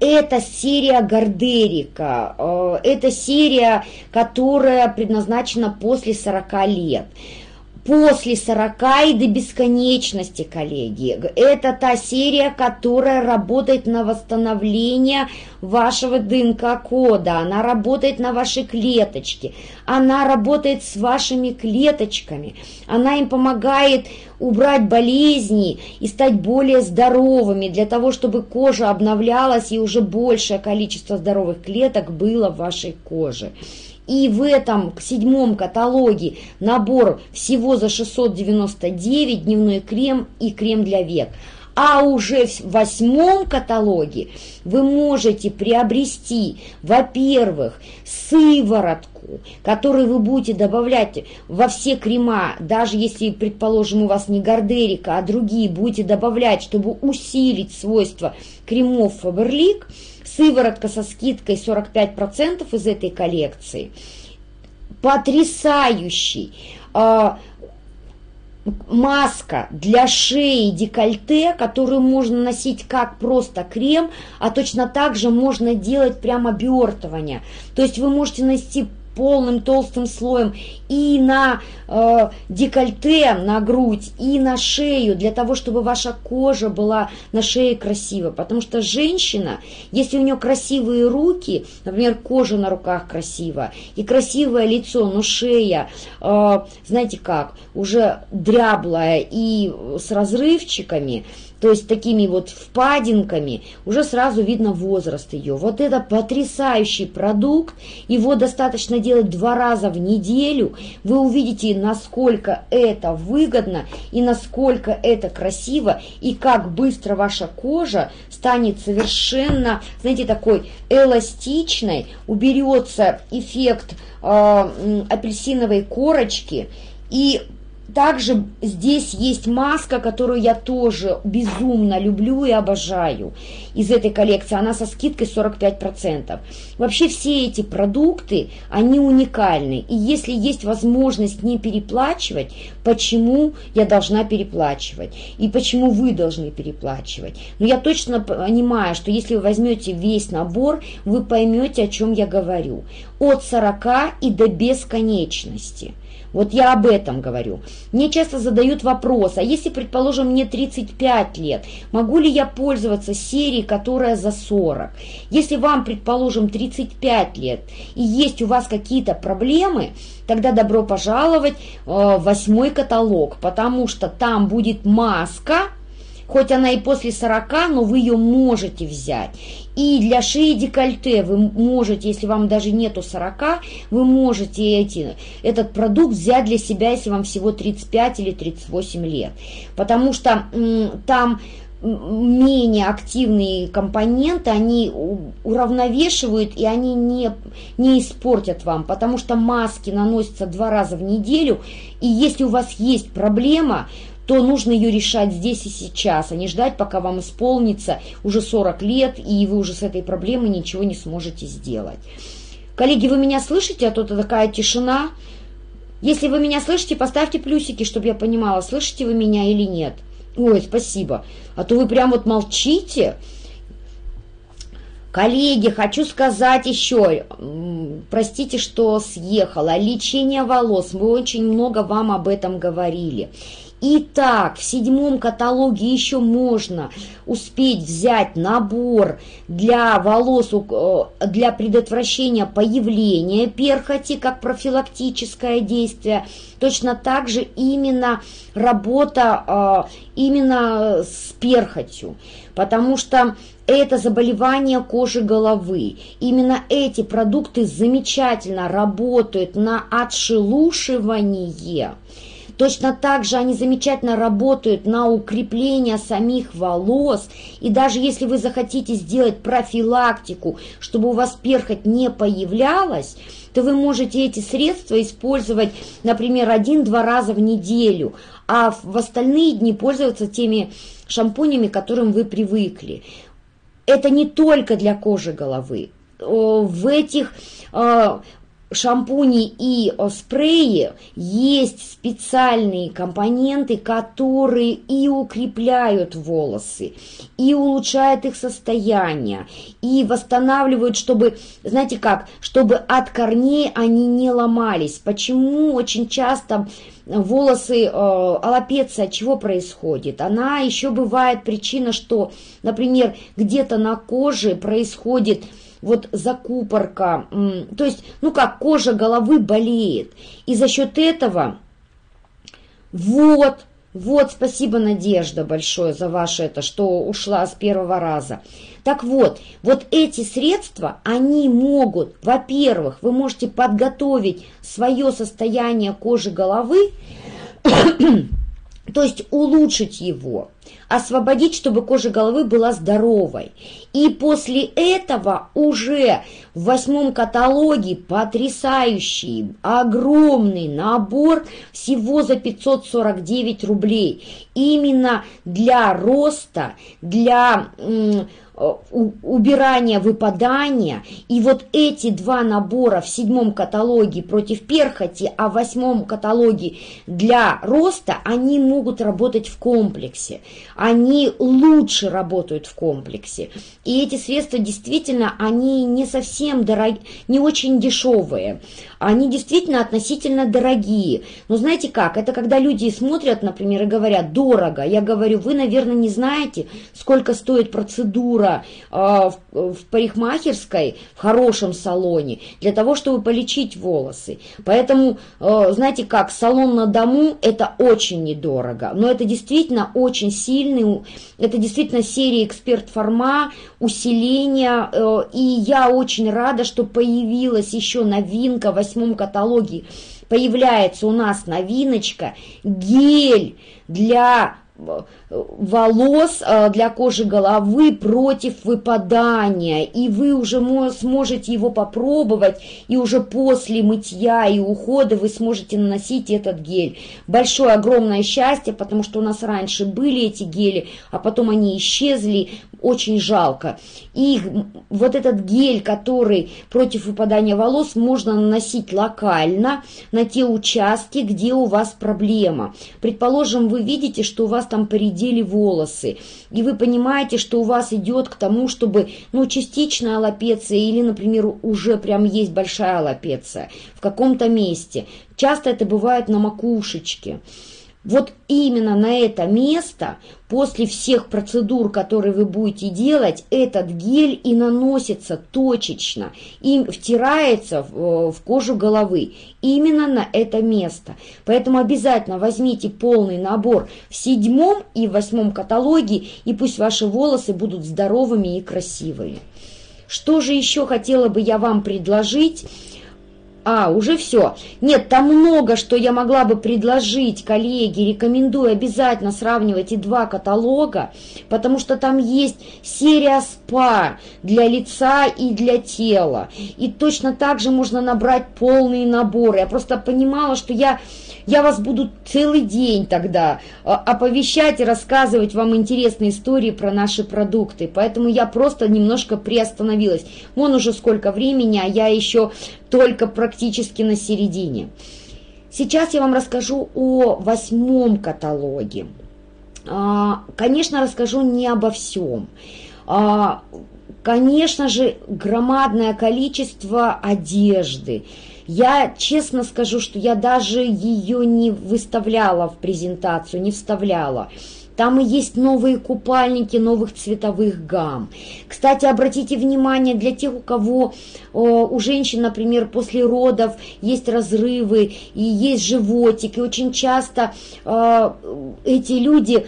это серия Гардерика. Э, это серия, которая предназначена после сорока лет. После сорока и до бесконечности, коллеги. Это та серия, которая работает на восстановление вашего ДНК-кода. Она работает на ваши клеточки. Она работает с вашими клеточками. Она им помогает убрать болезни и стать более здоровыми, для того, чтобы кожа обновлялась и уже большее количество здоровых клеток было в вашей коже. И в этом седьмом каталоге набор всего за шестьсот девяносто девять, дневной крем и крем для век. А уже в восьмом каталоге вы можете приобрести, во-первых, сыворотку, которую вы будете добавлять во все крема, даже если, предположим, у вас не Гардерика, а другие будете добавлять, чтобы усилить свойства кремов Faberlic. Сыворотка со скидкой сорок пять процентов из этой коллекции. Потрясающий. Э, маска для шеи и декольте, которую можно носить как просто крем, а точно так же можно делать прямо обертывание. То есть вы можете нанести полным толстым слоем и на э, декольте, на грудь, и на шею, для того, чтобы ваша кожа была на шее красива. Потому что женщина, если у нее красивые руки, например, кожа на руках красива, и красивое лицо, но шея, э, знаете как, уже дряблая и с разрывчиками, то есть такими вот впадинками, уже сразу видно возраст ее. Вот это потрясающий продукт, его достаточно делать два раза в неделю, вы увидите, насколько это выгодно и насколько это красиво, и как быстро ваша кожа станет совершенно, знаете, такой эластичной, уберется эффект э, апельсиновой корочки. И также здесь есть маска, которую я тоже безумно люблю и обожаю из этой коллекции. Она со скидкой сорок пять процентов. Вообще все эти продукты, они уникальны. И если есть возможность не переплачивать, почему я должна переплачивать? И почему вы должны переплачивать? Но я точно понимаю, что если вы возьмете весь набор, вы поймете, о чем я говорю. От сорока и до бесконечности. Вот я об этом говорю. Мне часто задают вопрос, а если, предположим, мне тридцать пять лет, могу ли я пользоваться серией, которая за сорок? Если вам, предположим, тридцать пять лет и есть у вас какие-то проблемы, тогда добро пожаловать в восьмой каталог, потому что там будет маска, Хоть она и после сорока, но вы ее можете взять. И для шеи декольте вы можете, если вам даже нету сорока, вы можете эти, этот продукт взять для себя, если вам всего тридцать пять или тридцать восемь лет. Потому что м, там менее активные компоненты, они уравновешивают и они не, не испортят вам. Потому что маски наносятся два раза в неделю. И если у вас есть проблема, то нужно ее решать здесь и сейчас, а не ждать, пока вам исполнится уже сорок лет, и вы уже с этой проблемой ничего не сможете сделать. Коллеги, вы меня слышите? А то такая тишина. Если вы меня слышите, поставьте плюсики, чтобы я понимала, слышите вы меня или нет. Ой, спасибо. А то вы прям вот молчите. Коллеги, хочу сказать еще, простите, что съехала, лечение волос, мы очень много вам об этом говорили. Итак, в седьмом каталоге еще можно успеть взять набор для волос, для предотвращения появления перхоти, как профилактическое действие. Точно так же именно работа именно с перхотью, потому что это заболевание кожи головы. Именно эти продукты замечательно работают на отшелушивание. Точно так же они замечательно работают на укрепление самих волос. И даже если вы захотите сделать профилактику, чтобы у вас перхоть не появлялась, то вы можете эти средства использовать, например, один-два раза в неделю, а в остальные дни пользоваться теми шампунями, к которым вы привыкли. Это не только для кожи головы. В этих шампуни и спреи есть специальные компоненты, которые и укрепляют волосы, и улучшают их состояние, и восстанавливают, чтобы, знаете как, чтобы от корней они не ломались. Почему очень часто волосы, э, аллопеция, от чего происходит? Она еще бывает причина, что, например, где-то на коже происходит вот закупорка, то есть, ну как, кожа головы болеет. И за счет этого, вот, вот, спасибо, Надежда, большое за ваше это, что ушла с первого раза. Так вот, вот эти средства, они могут, во-первых, вы можете подготовить свое состояние кожи головы, то есть улучшить его, освободить, чтобы кожа головы была здоровой. И после этого уже в восьмом каталоге потрясающий, огромный набор всего за пятьсот сорок девять рублей. Именно для роста, для м, убирания выпадания. И вот эти два набора в седьмом каталоге против перхоти, а в восьмом каталоге для роста, они могут работать в комплексе. Они лучше работают в комплексе. И эти средства действительно, они не совсем дорогие, не очень дешевые. Они действительно относительно дорогие. Но знаете как, это когда люди смотрят, например, и говорят, дорого. Я говорю, вы, наверное, не знаете, сколько стоит процедура э, в, в парикмахерской, в хорошем салоне, для того, чтобы полечить волосы. Поэтому, э, знаете как, салон на дому, это очень недорого. Но это действительно очень сильный, это действительно серия «Эксперт Форма», усиление. Э, и я очень рада, что появилась еще новинка в восьмом каталоге. Появляется у нас новиночка гель для волос, для кожи головы против выпадания. И вы уже сможете его попробовать, и уже после мытья и ухода вы сможете наносить этот гель. Большое, огромное счастье, потому что у нас раньше были эти гели, а потом они исчезли. Очень жалко. И вот этот гель, который против выпадания волос, можно наносить локально на те участки, где у вас проблема. Предположим, вы видите, что у вас там поредели волосы, и вы понимаете, что у вас идет к тому, чтобы, ну, частичная аллопеция или, например, уже прям есть большая аллопеция в каком-то месте. Часто это бывает на макушечке. Вот именно на это место, после всех процедур, которые вы будете делать, этот гель и наносится точечно, и втирается в, в кожу головы, именно на это место. Поэтому обязательно возьмите полный набор в седьмом и восьмом каталоге, и пусть ваши волосы будут здоровыми и красивыми. Что же еще хотела бы я вам предложить? А, уже все. Нет, там много, что я могла бы предложить, коллеги. Рекомендую обязательно сравнивать и два каталога, потому что там есть серия спа для лица и для тела. И точно так же можно набрать полные наборы. Я просто понимала, что я, я вас буду целый день тогда оповещать и рассказывать вам интересные истории про наши продукты. Поэтому я просто немножко приостановилась. Вон уже сколько времени, а я еще только практически на середине. Сейчас я вам расскажу о восьмом каталоге. Конечно, расскажу не обо всем. Конечно же, громадное количество одежды. Я честно скажу, что я даже ее не выставляла в презентацию, не вставляла. Там и есть новые купальники новых цветовых гамм. Кстати, обратите внимание, для тех, у кого, о, у женщин, например, после родов есть разрывы и есть животик, и очень часто э, эти люди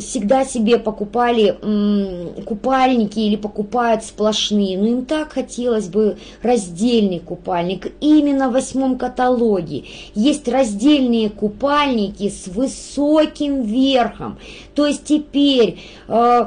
всегда себе покупали м, купальники или покупают сплошные, но им так хотелось бы раздельный купальник. Именно в восьмом каталоге есть раздельные купальники с высоким верхом, то есть теперь э,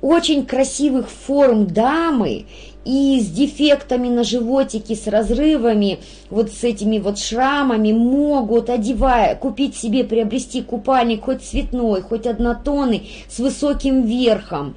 очень красивых форм дамы и с дефектами на животике, с разрывами, вот с этими вот шрамами могут, одевая, купить себе, приобрести купальник хоть цветной, хоть однотонный, с высоким верхом.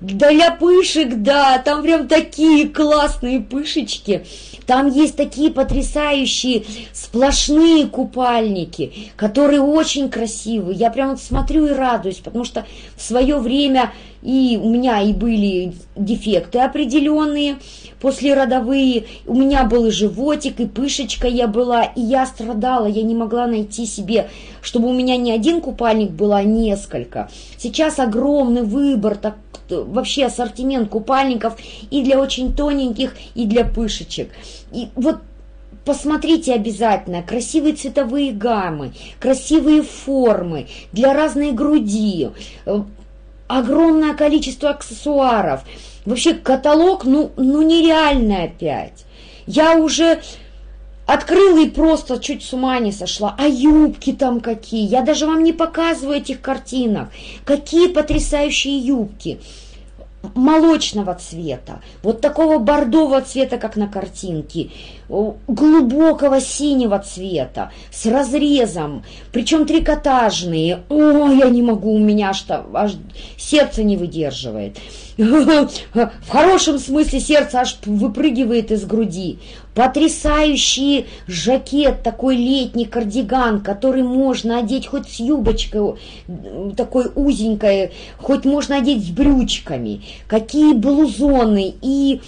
Да, для пышек, да, там прям такие классные пышечки. Там есть такие потрясающие сплошные купальники, которые очень красивые. Я прям вот смотрю и радуюсь, потому что в свое время и у меня и были дефекты определенные, послеродовые. У меня был и животик, и пышечка я была, и я страдала, я не могла найти себе, чтобы у меня не один купальник был, а несколько. Сейчас огромный выбор, так вообще ассортимент купальников и для очень тоненьких, и для пышечек. И вот посмотрите обязательно, красивые цветовые гаммы, красивые формы для разной груди, огромное количество аксессуаров. Вообще каталог, ну, ну нереально опять. Я уже открыла и просто чуть с ума не сошла. А юбки там какие? Я даже вам не показываю этих картинок. Какие потрясающие юбки. Молочного цвета. Вот такого бордового цвета, как на картинке. Глубокого синего цвета. С разрезом. Причем трикотажные. О, я не могу, у меня что, аж сердце не выдерживает. В хорошем смысле сердце аж выпрыгивает из груди. Потрясающий жакет, такой летний кардиган, который можно одеть хоть с юбочкой такой узенькой, хоть можно одеть с брючками. Какие блузоны и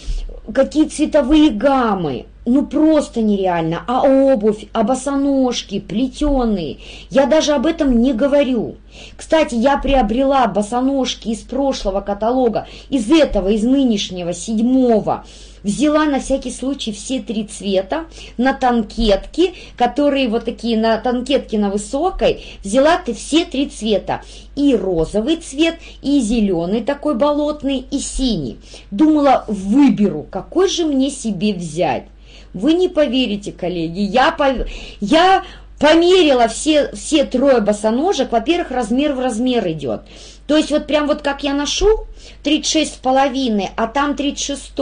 какие цветовые гаммы. Ну просто нереально. А обувь, а босоножки плетеные. Я даже об этом не говорю. Кстати, я приобрела босоножки из прошлого каталога, из этого, из нынешнего, седьмого. Взяла на всякий случай все три цвета на танкетке, которые вот такие, на танкетке на высокой, взяла ты все три цвета. И розовый цвет, и зеленый такой болотный, и синий. Думала, выберу, какой же мне себе взять. Вы не поверите, коллеги, я, пов... я померила все, все трое босоножек. Во-первых, размер в размер идет. То есть вот прям вот как я ношу, тридцать шесть с половиной, а там тридцать шесть.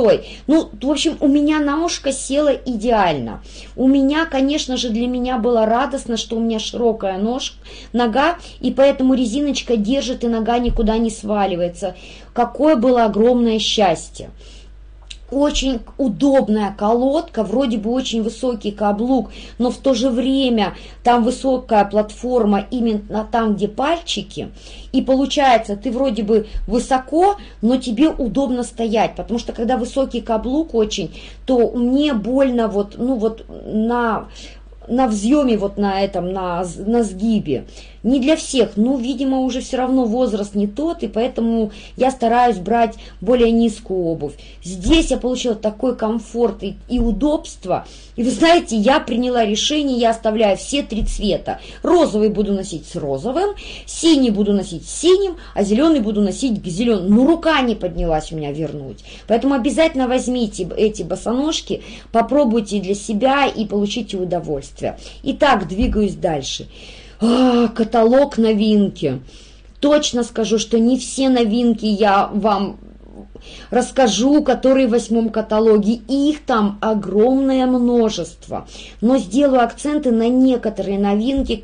Ну, в общем, у меня ножка села идеально. У меня, конечно же, для меня было радостно, что у меня широкая нож, нога, и поэтому резиночка держит, и нога никуда не сваливается. Какое было огромное счастье. Очень удобная колодка, вроде бы очень высокий каблук, но в то же время там высокая платформа именно там, где пальчики, и получается, ты вроде бы высоко, но тебе удобно стоять, потому что когда высокий каблук очень, то мне больно вот, ну вот на... на взъеме, вот на этом, на, на сгибе. Не для всех, но, видимо, уже все равно возраст не тот, и поэтому я стараюсь брать более низкую обувь. Здесь я получила такой комфорт и, и удобство. И вы знаете, я приняла решение, я оставляю все три цвета. Розовый буду носить с розовым, синий буду носить с синим, а зеленый буду носить к зеленому. Ну, рука не поднялась у меня вернуть. Поэтому обязательно возьмите эти босоножки, попробуйте для себя и получите удовольствие. Итак, двигаюсь дальше. А, каталог новинки. Точно скажу, что не все новинки я вам расскажу, которые в восьмом каталоге. Их там огромное множество. Но сделаю акценты на некоторые новинки,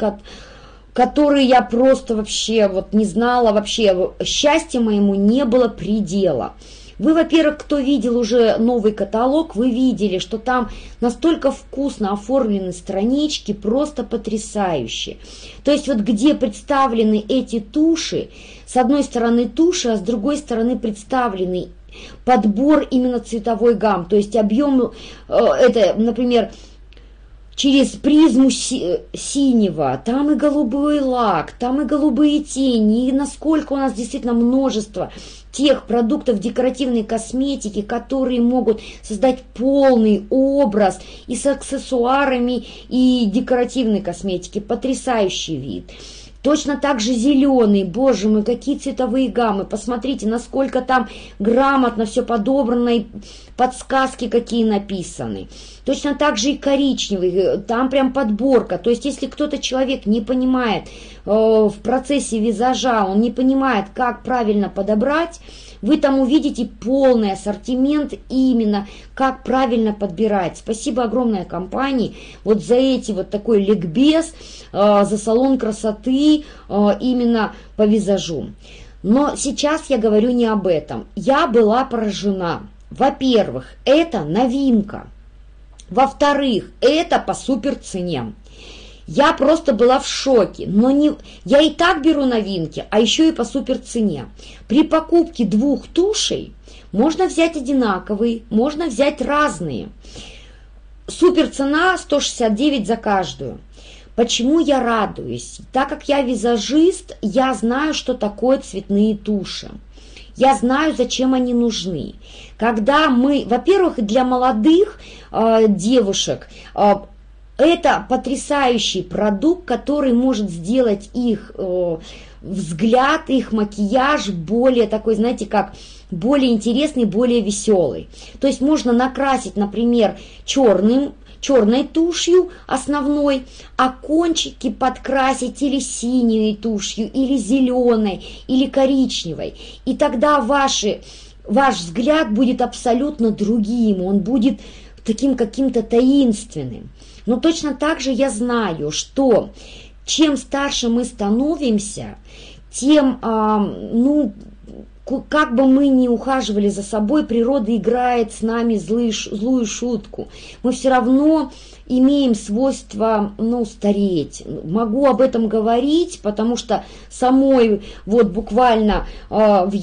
которые я просто вообще вот не знала. Вообще счастью моему не было предела. Вы, во-первых, кто видел уже новый каталог, вы видели, что там настолько вкусно оформлены странички, просто потрясающе. То есть вот где представлены эти туши, с одной стороны туши, а с другой стороны представлены подбор именно цветовой гамм, то есть объем, это, например, через призму си синего, там и голубой лак, там и голубые тени, и насколько у нас действительно множество тех продуктов декоративной косметики, которые могут создать полный образ и с аксессуарами, и декоративной косметики. Потрясающий вид. Точно так же зеленый, боже мой, какие цветовые гаммы. Посмотрите, насколько там грамотно все подобрано, и подсказки какие написаны. Точно так же и коричневый, там прям подборка. То есть, если кто-то человек не понимает э, в процессе визажа, он не понимает, как правильно подобрать, вы там увидите полный ассортимент именно, как правильно подбирать. Спасибо огромное компании вот за эти вот такой ликбез, э, за салон красоты э, именно по визажу. Но сейчас я говорю не об этом. Я была поражена. Во-первых, это новинка. Во-вторых, это по суперцене. Я просто была в шоке, но не... я и так беру новинки, а еще и по суперцене. При покупке двух тушей можно взять одинаковые, можно взять разные. Суперцена сто шестьдесят девять за каждую. Почему я радуюсь? Так как я визажист, я знаю, что такое цветные туши. Я знаю, зачем они нужны. Когда мы, во-первых, для молодых э, девушек э, это потрясающий продукт, который может сделать их э, взгляд, их макияж более такой, знаете, как более интересный, более веселый. То есть можно накрасить, например, черным, черной тушью основной, а кончики подкрасить или синей тушью, или зеленой, или коричневой. И тогда ваши, ваш взгляд будет абсолютно другим, он будет таким каким-то таинственным. Но точно так же я знаю, что чем старше мы становимся, тем, а, ну, как бы мы ни ухаживали за собой, природа играет с нами злые, злую шутку. Мы все равно имеем свойство, ну, стареть. Могу об этом говорить, потому что самой вот буквально э, в,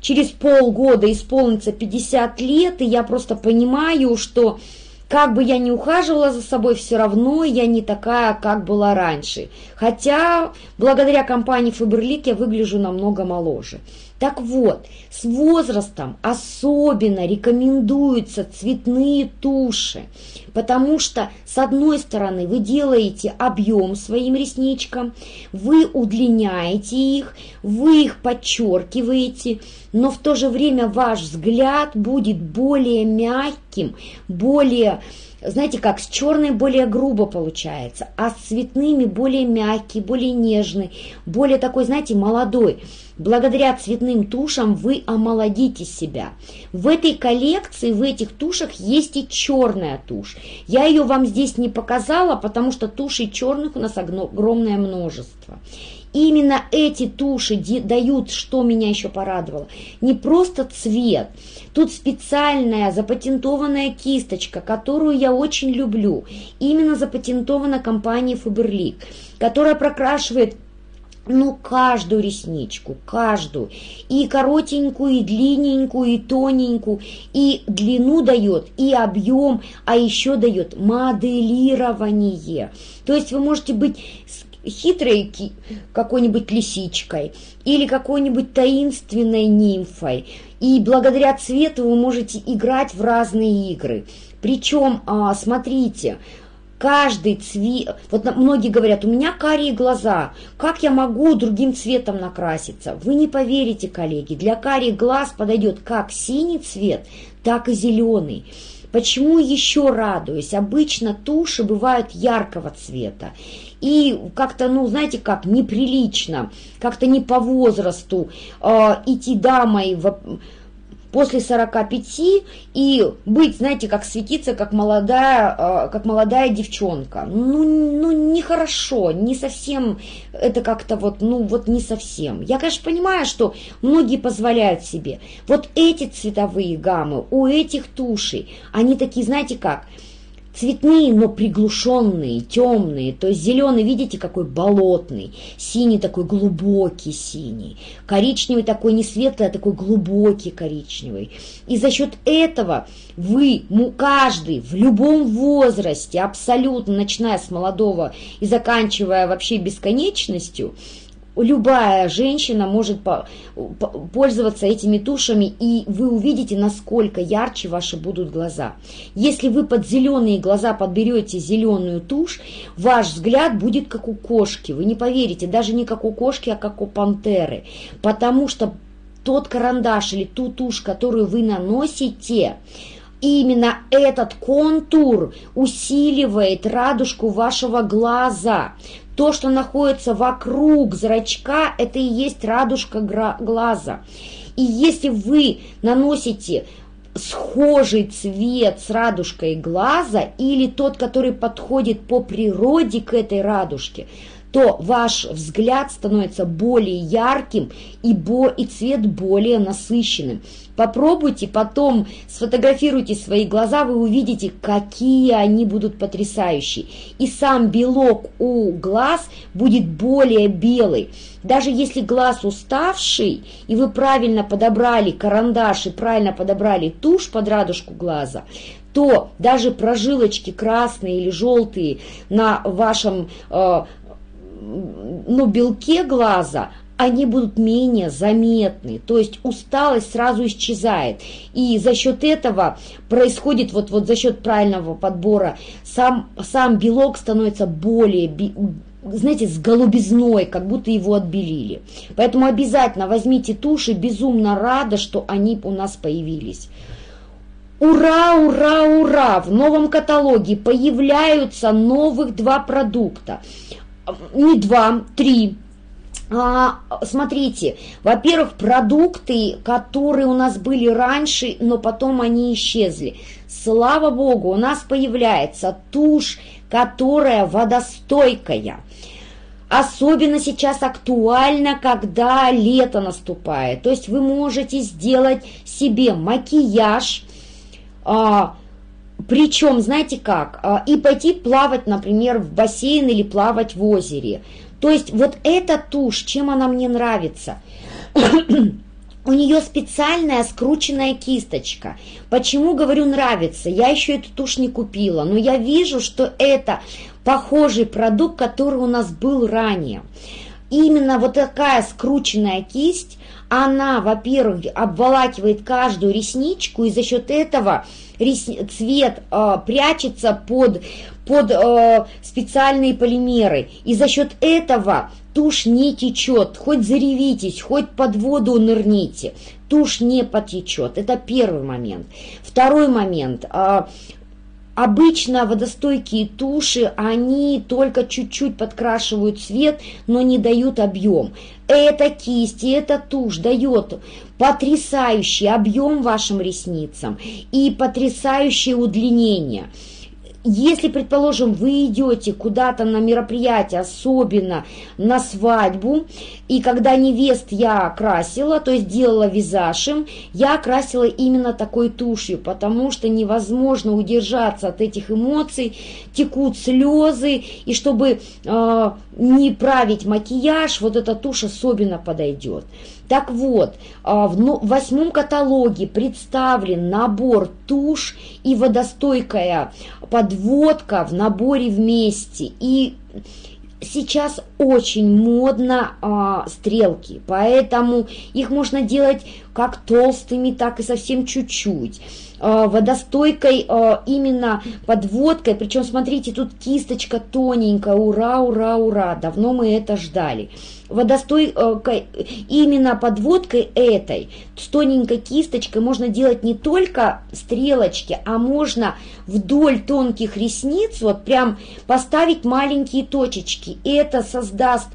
через полгода исполнится пятьдесят лет, и я просто понимаю, что как бы я ни ухаживала за собой, все равно я не такая, как была раньше. Хотя благодаря компании Faberlic я выгляжу намного моложе. Так вот, с возрастом особенно рекомендуются цветные туши, потому что, с одной стороны, вы делаете объем своим ресничкам, вы удлиняете их, вы их подчеркиваете, но в то же время ваш взгляд будет более мягким, более... Знаете как, с черной более грубо получается, а с цветными более мягкий, более нежный, более такой, знаете, молодой. Благодаря цветным тушам вы омолодите себя. В этой коллекции, в этих тушах есть и черная тушь. Я ее вам здесь не показала, потому что тушей черных у нас огромное множество. Именно эти туши дают, что меня еще порадовало, не просто цвет. Тут специальная запатентованная кисточка, которую я очень люблю. Именно запатентована компанией Faberlic, которая прокрашивает ну, каждую ресничку, каждую, и коротенькую, и длинненькую, и тоненькую, и длину дает, и объем, а еще дает моделирование. То есть вы можете быть хитрой какой-нибудь лисичкой или какой-нибудь таинственной нимфой, и благодаря цвету вы можете играть в разные игры. Причем, смотрите, каждый цвет, вот многие говорят, у меня карие глаза, как я могу другим цветом накраситься? Вы не поверите, коллеги, для карих глаз подойдет как синий цвет, так и зеленый. Почему еще радуюсь? Обычно туши бывают яркого цвета. И как-то, ну, знаете как, неприлично, как-то не по возрасту э, идти дамой в... после сорока пяти и быть, знаете, как светиться, как молодая, как молодая девчонка. Ну, ну, нехорошо, не совсем, это как-то вот, ну, вот не совсем. Я, конечно, понимаю, что многие позволяют себе. Вот эти цветовые гаммы у этих тушей, они такие, знаете как, цветные, но приглушенные, темные. То есть зеленый, видите, какой болотный, синий такой глубокий синий, коричневый такой не светлый, а такой глубокий коричневый. И за счет этого вы, каждый, в любом возрасте, абсолютно, начиная с молодого и заканчивая вообще бесконечностью, любая женщина может пользоваться этими тушами, и вы увидите, насколько ярче ваши будут глаза. Если вы под зеленые глаза подберете зеленую тушь, ваш взгляд будет как у кошки. Вы не поверите, даже не как у кошки, а как у пантеры. Потому что тот карандаш или ту тушь, которую вы наносите, именно этот контур усиливает радужку вашего глаза. То, что находится вокруг зрачка, это и есть радужка глаза. И если вы наносите схожий цвет с радужкой глаза или тот, который подходит по природе к этой радужке, то ваш взгляд становится более ярким и, бо, и цвет более насыщенным. Попробуйте, потом сфотографируйте свои глаза, вы увидите, какие они будут потрясающие. И сам белок у глаз будет более белый. Даже если глаз уставший, и вы правильно подобрали карандаш и правильно подобрали тушь под радужку глаза, то даже прожилочки красные или желтые на вашем э, но белке глаза, они будут менее заметны, то есть усталость сразу исчезает, и за счет этого происходит, вот, вот за счет правильного подбора, сам, сам белок становится более, знаете, с голубизной, как будто его отбелили. Поэтому обязательно возьмите туши, безумно рада, что они у нас появились. Ура, ура, ура! В новом каталоге появляются новых два продукта. Не два, три. А, смотрите, во-первых, продукты, которые у нас были раньше, но потом они исчезли. Слава Богу, у нас появляется тушь, которая водостойкая. Особенно сейчас актуально, когда лето наступает. То есть вы можете сделать себе макияж, а, причем, знаете как, и пойти плавать, например, в бассейн или плавать в озере. То есть вот эта тушь, чем она мне нравится? У нее специальная скрученная кисточка. Почему, говорю, нравится? Я еще эту тушь не купила, но я вижу, что это похожий продукт, который у нас был ранее. Именно вот такая скрученная кисть, она, во-первых, обволакивает каждую ресничку, и за счет этого ресни... цвет э, прячется под, под э, специальные полимеры. И за счет этого тушь не течет. Хоть заревитесь, хоть под воду нырните, тушь не потечет. Это первый момент. Второй момент. Э, Обычно водостойкие туши, они только чуть-чуть подкрашивают цвет, но не дают объем. Эта кисть и эта тушь дает потрясающий объем вашим ресницам и потрясающее удлинение. если, предположим, вы идете куда-то на мероприятие, особенно на свадьбу, и когда невест я красила, то есть делала визаж им, я красила именно такой тушью, потому что невозможно удержаться от этих эмоций, текут слезы, и чтобы э, не править макияж, вот эта тушь особенно подойдет. Так вот, в восьмом каталоге представлен набор туш и водостойкая подводка в наборе вместе. И сейчас очень модно а, стрелки, поэтому их можно делать как толстыми, так и совсем чуть-чуть. Водостойкой именно подводкой, причем смотрите, тут кисточка тоненькая, ура, ура, ура, давно мы это ждали. Водостойкой именно подводкой этой, с тоненькой кисточкой можно делать не только стрелочки, а можно вдоль тонких ресниц вот прям поставить маленькие точечки, это создаст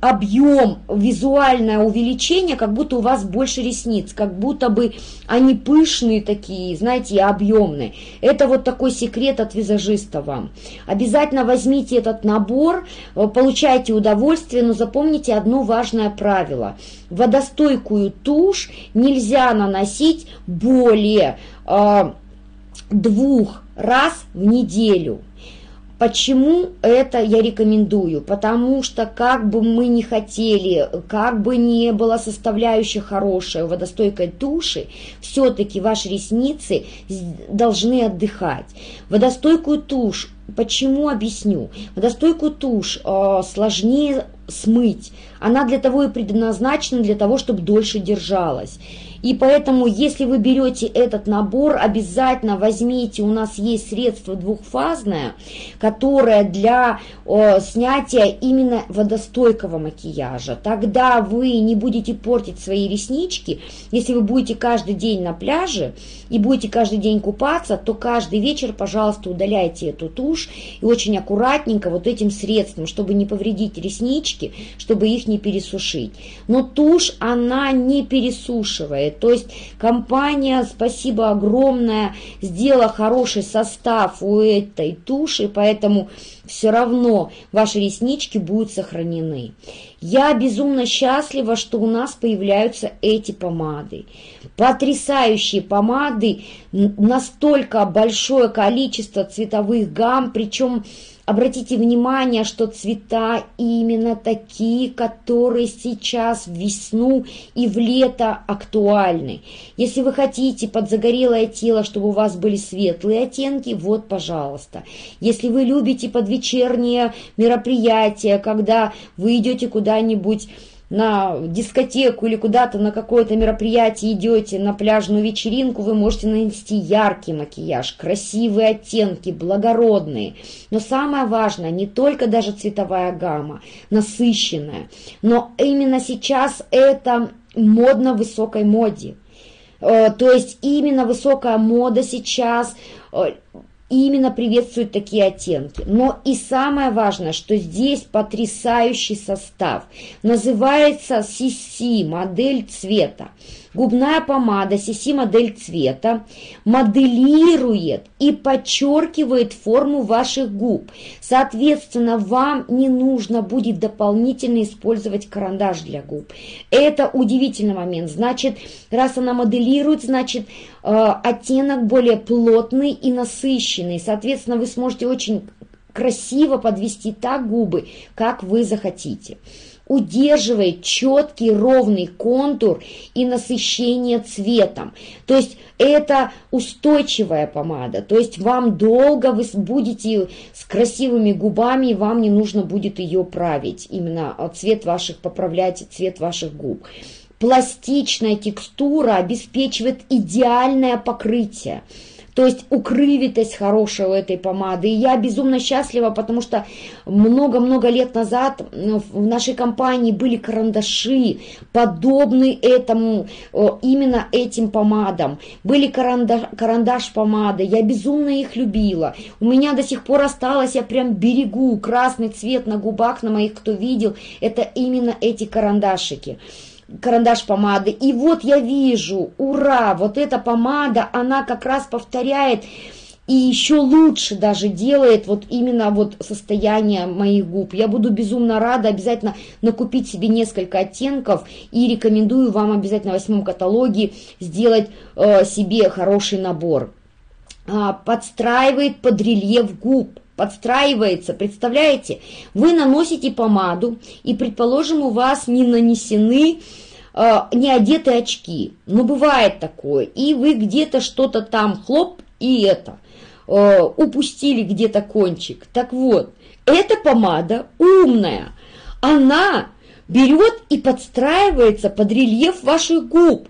объем, визуальное увеличение, как будто у вас больше ресниц, как будто бы они пышные такие, знаете, объемные. Это вот такой секрет от визажиста вам. Обязательно возьмите этот набор, получайте удовольствие, но запомните одно важное правило. Водостойкую тушь нельзя наносить более э, двух раз в неделю. Почему это я рекомендую? Потому что как бы мы ни хотели, как бы ни была составляющая хорошая водостойкой туши, все-таки ваши ресницы должны отдыхать. Водостойкую тушь, почему, объясню. Водостойкую тушь э, сложнее смыть. Она для того и предназначена, для того, чтобы дольше держалась. И поэтому, если вы берете этот набор, обязательно возьмите, у нас есть средство двухфазное, которое для э, снятия именно водостойкого макияжа. Тогда вы не будете портить свои реснички. Если вы будете каждый день на пляже и будете каждый день купаться, то каждый вечер, пожалуйста, удаляйте эту тушь и очень аккуратненько вот этим средством, чтобы не повредить реснички, чтобы их не пересушить. Но тушь, она не пересушивает. То есть компания, спасибо огромное, сделала хороший состав у этой туши, поэтому все равно ваши реснички будут сохранены. Я безумно счастлива, что у нас появляются эти помады. Потрясающие помады, настолько большое количество цветовых гамм, причем обратите внимание, что цвета именно такие, которые сейчас в весну и в лето актуальны. Если вы хотите под загорелое тело, чтобы у вас были светлые оттенки, вот, пожалуйста. Если вы любите под вечернее мероприятие, когда вы идете куда-нибудь на дискотеку или куда-то на какое-то мероприятие идете, на пляжную вечеринку, вы можете нанести яркий макияж, красивые оттенки, благородные. Но самое важное, не только даже цветовая гамма, насыщенная, но именно сейчас это модно в высокой моде. То есть именно высокая мода сейчас именно приветствуют такие оттенки. Но и самое важное, что здесь потрясающий состав. Называется си си модель цвета. Губная помада си си модель цвета моделирует и подчеркивает форму ваших губ. Соответственно, вам не нужно будет дополнительно использовать карандаш для губ. Это удивительный момент. Значит, раз она моделирует, значит, э, оттенок более плотный и насыщенный. Соответственно, вы сможете очень красиво подвести так губы, как вы захотите. Удерживает четкий ровный контур и насыщение цветом. То есть это устойчивая помада. То есть вам долго вы будете с красивыми губами, и вам не нужно будет ее править. Именно цвет ваших, поправлять цвет ваших губ. Пластичная текстура обеспечивает идеальное покрытие. То есть укрывитость хорошая у этой помады. И я безумно счастлива, потому что много-много лет назад в нашей компании были карандаши, подобные этому, именно этим помадам. Были карандаш, карандаш помады, я безумно их любила. У меня до сих пор осталось, я прям берегу красный цвет на губах, на моих, кто видел, это именно эти карандашики. Карандаш помады. И вот я вижу, ура, вот эта помада, она как раз повторяет и еще лучше даже делает вот именно вот состояние моих губ. Я буду безумно рада обязательно накупить себе несколько оттенков и рекомендую вам обязательно в восьмом каталоге сделать э, себе хороший набор. А, подстраивает под рельеф губ. Подстраивается, представляете? Вы наносите помаду, и, предположим, у вас не нанесены, э, не одеты очки. Ну, бывает такое. И вы где-то что-то там, хлоп, и это, э, упустили где-то кончик. Так вот, эта помада умная. Она берет и подстраивается под рельеф ваших губ.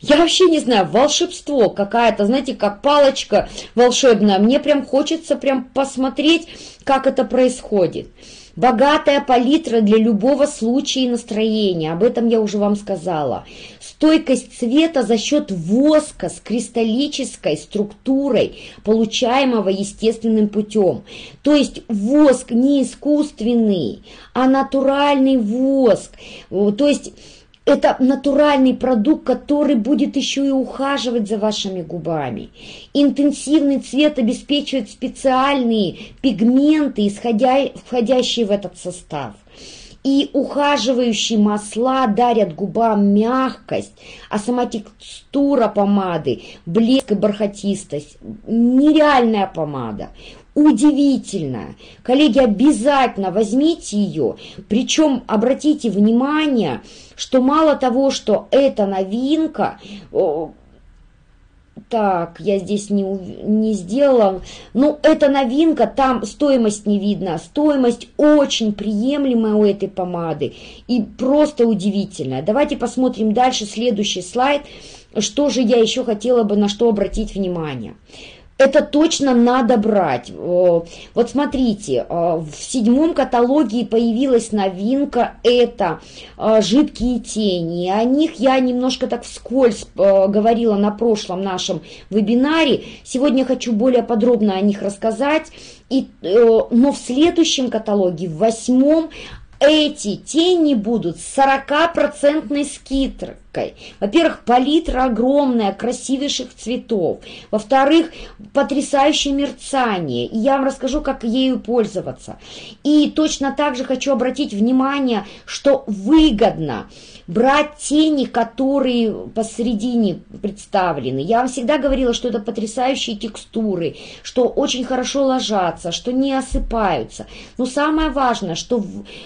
Я вообще не знаю, волшебство какая-то, знаете, как палочка волшебная. Мне прям хочется прям посмотреть, как это происходит. Богатая палитра для любого случая и настроения. Об этом я уже вам сказала. Стойкость цвета за счет воска с кристаллической структурой, получаемого естественным путем. То есть воск не искусственный, а натуральный воск. То есть... это натуральный продукт, который будет еще и ухаживать за вашими губами. Интенсивный цвет обеспечивает специальные пигменты, исходя, входящие в этот состав. И ухаживающие масла дарят губам мягкость, а сама текстура помады, блеск и бархатистость. Нереальная помада. Удивительно. Коллеги, обязательно возьмите ее. Причем обратите внимание, что мало того, что эта новинка... Так, я здесь не, не сделала. Ну, это новинка, там стоимость не видна. Стоимость очень приемлемая у этой помады. И просто удивительная. Давайте посмотрим дальше, следующий слайд. Что же я еще хотела бы, на что обратить внимание. Это точно надо брать. Вот смотрите, в седьмом каталоге появилась новинка, это жидкие тени. О них я немножко так вскользь говорила на прошлом нашем вебинаре. Сегодня хочу более подробно о них рассказать. И, но в следующем каталоге, в восьмом, эти тени будут с сорокапроцентной скидкой. Во-первых, палитра огромная, красивейших цветов. Во-вторых, потрясающее мерцание. И я вам расскажу, как ею пользоваться. И точно так же хочу обратить внимание, что выгодно брать тени, которые посередине представлены. Я вам всегда говорила, что это потрясающие текстуры, что очень хорошо ложатся, что не осыпаются. Но самое важное, что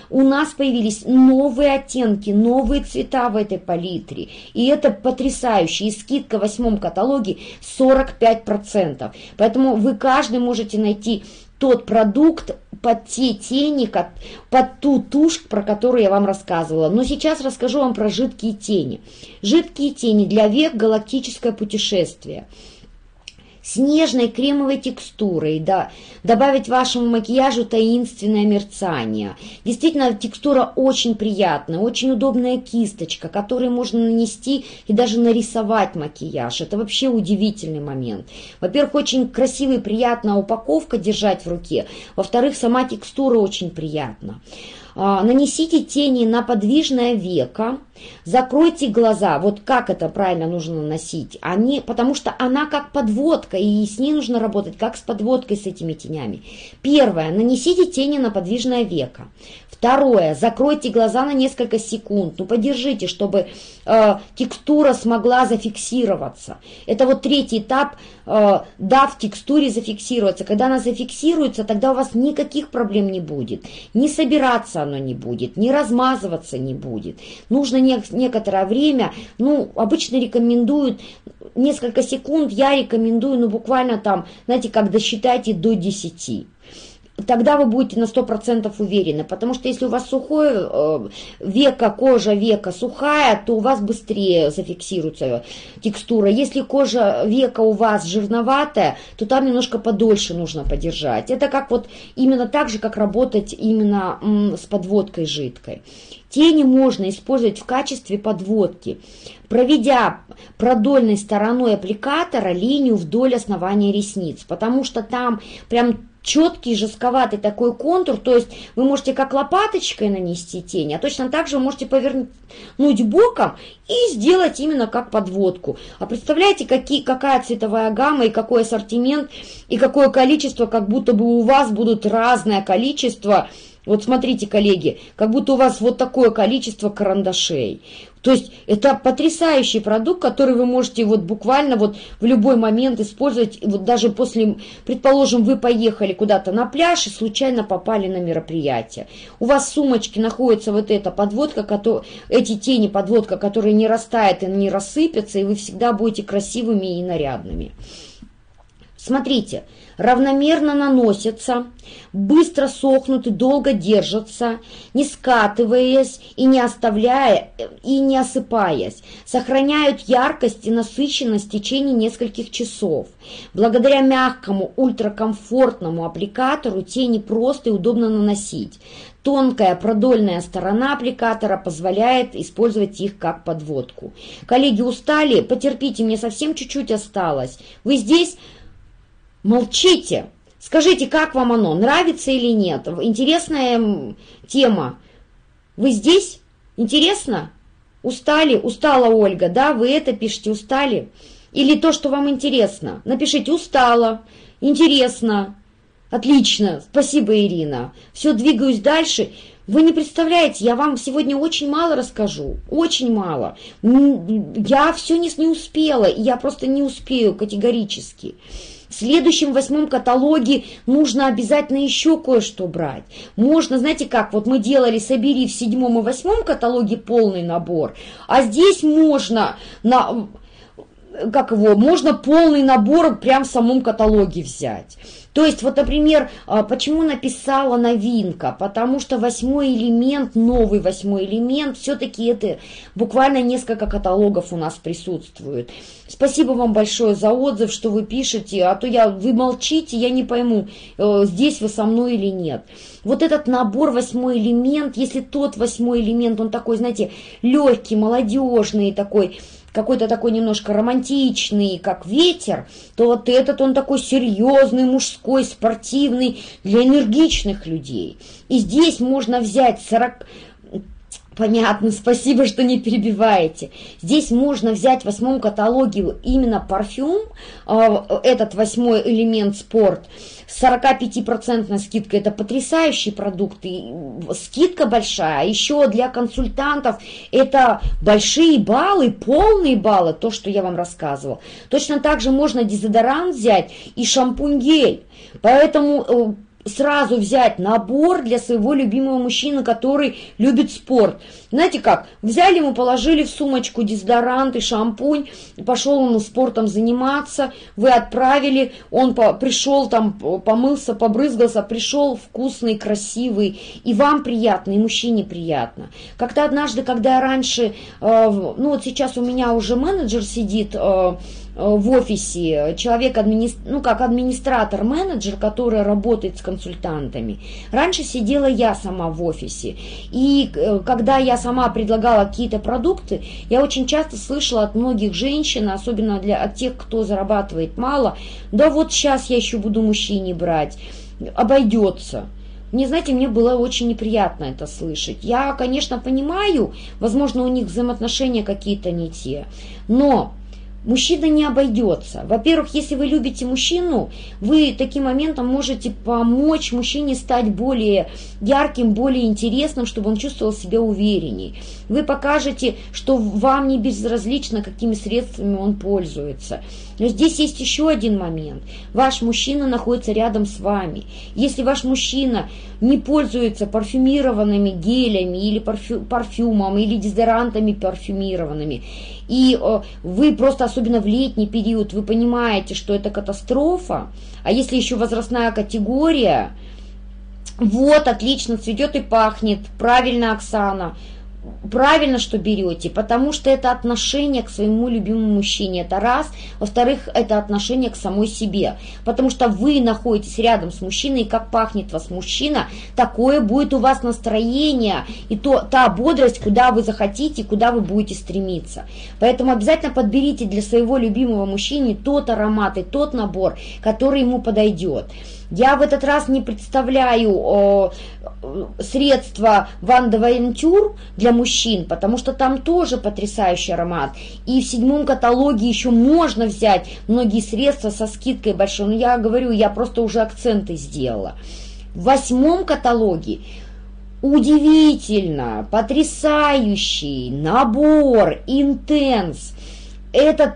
у нас появились новые оттенки, новые цвета в этой палитре. И это потрясающе. И скидка в восьмом каталоге сорок пять процентов. Поэтому вы каждый можете найти тот продукт под те тени, под ту тушь, про которую я вам рассказывала. Но сейчас расскажу вам про жидкие тени. Жидкие тени для век, галактическое путешествие. С нежной кремовой текстурой, да, добавить вашему макияжу таинственное мерцание. Действительно, текстура очень приятная, очень удобная кисточка, которой можно нанести и даже нарисовать макияж. Это вообще удивительный момент. Во-первых, очень красивая и приятная упаковка держать в руке. Во-вторых, сама текстура очень приятна. Нанесите тени на подвижное веко, закройте глаза. Вот как это правильно нужно наносить? Они, потому что она как подводка, и с ней нужно работать как с подводкой с этими тенями. Первое. Нанесите тени на подвижное веко. Второе. Закройте глаза на несколько секунд. Ну, подержите, чтобы э, текстура смогла зафиксироваться. Это вот третий этап, э, дав текстуре зафиксироваться. Когда она зафиксируется, тогда у вас никаких проблем не будет. Не собираться оно не будет, не размазываться не будет. Нужно не, некоторое время, ну, обычно рекомендуют несколько секунд, я рекомендую, ну, буквально там, знаете, как досчитайте до десяти. Тогда вы будете на сто процентов уверены, потому что если у вас сухое э, веко, кожа века сухая, то у вас быстрее зафиксируется текстура. Если кожа века у вас жирноватая, то там немножко подольше нужно подержать. Это как вот именно так же, как работать именно м, с подводкой жидкой. Тени можно использовать в качестве подводки, проведя продольной стороной аппликатора линию вдоль основания ресниц, потому что там прям четкий, жестковатый такой контур, то есть вы можете как лопаточкой нанести тень, а точно так же вы можете повернуть боком и сделать именно как подводку. А представляете, какие, какая цветовая гамма и какой ассортимент, и какое количество, как будто бы у вас будут разное количество. Вот смотрите, коллеги, как будто у вас вот такое количество карандашей. То есть это потрясающий продукт, который вы можете вот буквально вот в любой момент использовать. Вот даже после, предположим, вы поехали куда-то на пляж и случайно попали на мероприятие. У вас в сумочке находится вот эта подводка, которые, эти тени подводка, которые не растают и не рассыпятся, и вы всегда будете красивыми и нарядными. Смотрите, равномерно наносятся, быстро сохнут и долго держатся, не скатываясь и не оставляя, и не осыпаясь. Сохраняют яркость и насыщенность в течение нескольких часов. Благодаря мягкому, ультракомфортному аппликатору тени просто и удобно наносить. Тонкая продольная сторона аппликатора позволяет использовать их как подводку. Коллеги, устали? Потерпите, мне совсем чуть-чуть осталось. Вы здесь? Молчите! Скажите, как вам оно? Нравится или нет? Интересная тема. Вы здесь? Интересно? Устали? Устала Ольга, да? Вы это пишите, устали? Или то, что вам интересно? Напишите, устала, интересно. Отлично, спасибо, Ирина. Все, двигаюсь дальше. Вы не представляете, я вам сегодня очень мало расскажу, очень мало. Я все не, не успела, и я просто не успею категорически. В следующем восьмом каталоге нужно обязательно еще кое-что брать. Можно, знаете как, вот мы делали «Собери» в седьмом и восьмом каталоге полный набор, а здесь можно... на Как его, можно полный набор прям в самом каталоге взять. То есть, вот, например, почему написала новинка? Потому что восьмой элемент, новый восьмой элемент, все-таки это буквально несколько каталогов у нас присутствует. Спасибо вам большое за отзыв, что вы пишете, а то я, вы молчите, я не пойму, здесь вы со мной или нет. Вот этот набор восьмой элемент, если тот восьмой элемент, он такой, знаете, легкий, молодежный такой, какой-то такой немножко романтичный, как ветер, то вот этот он такой серьезный, мужской, спортивный, для энергичных людей. И здесь можно взять сорок... Понятно, спасибо, что не перебиваете. Здесь можно взять в восьмом каталоге именно парфюм, этот восьмой элемент спорт, с сорокапятипроцентной скидкой. Это потрясающий продукт, и скидка большая. Еще для консультантов это большие баллы, полные баллы, то, что я вам рассказывала. Точно так же можно дезодорант взять и шампунь-гель. Поэтому... сразу взять набор для своего любимого мужчины, который любит спорт. Знаете как, взяли ему, положили в сумочку дезодорант и шампунь, пошел он спортом заниматься, вы отправили, он по, пришел там, помылся, побрызгался, пришел вкусный, красивый, и вам приятно, и мужчине приятно. Как-то однажды, когда я раньше, э, ну вот сейчас у меня уже менеджер сидит, э, в офисе, человек, администр... ну как администратор-менеджер, который работает с консультантами. Раньше сидела я сама в офисе, и когда я сама предлагала какие-то продукты, я очень часто слышала от многих женщин, особенно для... от тех, кто зарабатывает мало, да вот сейчас я еще буду мужчине брать, обойдется. Мне, знаете, мне было очень неприятно это слышать. Я, конечно, понимаю, возможно, у них взаимоотношения какие-то не те, но... мужчина не обойдется. Во-первых, если вы любите мужчину, вы таким моментом можете помочь мужчине стать более ярким, более интересным, чтобы он чувствовал себя уверенней. Вы покажете, что вам не безразлично, какими средствами он пользуется. Но здесь есть еще один момент. Ваш мужчина находится рядом с вами. Если ваш мужчина не пользуется парфюмированными гелями или парфю, парфюмом, или дезодорантами парфюмированными, и э, вы просто, особенно в летний период, вы понимаете, что это катастрофа, а если еще возрастная категория, вот, отлично, цветет и пахнет, правильно, Оксана, правильно, что берете, потому что это отношение к своему любимому мужчине, это раз. Во-вторых, это отношение к самой себе, потому что вы находитесь рядом с мужчиной, и как пахнет вас мужчина, такое будет у вас настроение, и то, та бодрость, куда вы захотите, куда вы будете стремиться. Поэтому обязательно подберите для своего любимого мужчины тот аромат и тот набор, который ему подойдет. Я в этот раз не представляю о, средства Ван де Вентур для мужчин, потому что там тоже потрясающий аромат. И в седьмом каталоге еще можно взять многие средства со скидкой большой. Но я говорю, я просто уже акценты сделала. В восьмом каталоге удивительно, потрясающий набор «Интенс». Это,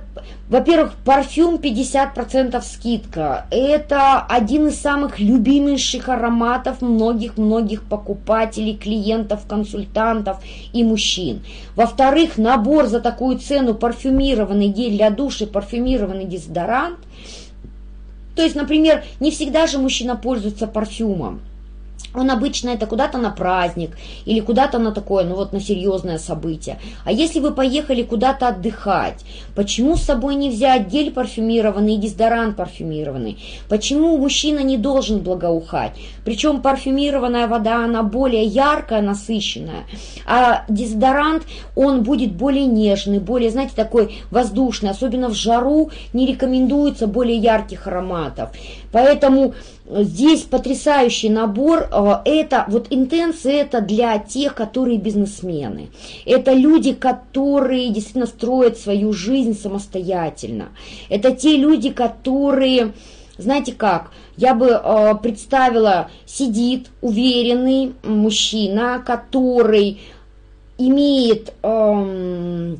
во-первых, парфюм пятьдесят процентов скидка. Это один из самых любимейших ароматов многих-многих покупателей, клиентов, консультантов и мужчин. Во-вторых, набор за такую цену, парфюмированный гель для душа, парфюмированный дезодорант. То есть, например, не всегда же мужчина пользуется парфюмом. Он обычно это куда-то на праздник или куда-то на такое, ну вот на серьезное событие. А если вы поехали куда-то отдыхать, почему с собой не взять гель парфюмированный и дезодорант парфюмированный? Почему мужчина не должен благоухать? Причем парфюмированная вода, она более яркая, насыщенная, а дезодорант, он будет более нежный, более, знаете, такой воздушный. Особенно в жару не рекомендуется более ярких ароматов. Поэтому здесь потрясающий набор. Это вот интенсы, это для тех, которые бизнесмены. Это люди, которые действительно строят свою жизнь самостоятельно. Это те люди, которые, знаете как, я бы э, представила, сидит уверенный мужчина, который имеет э,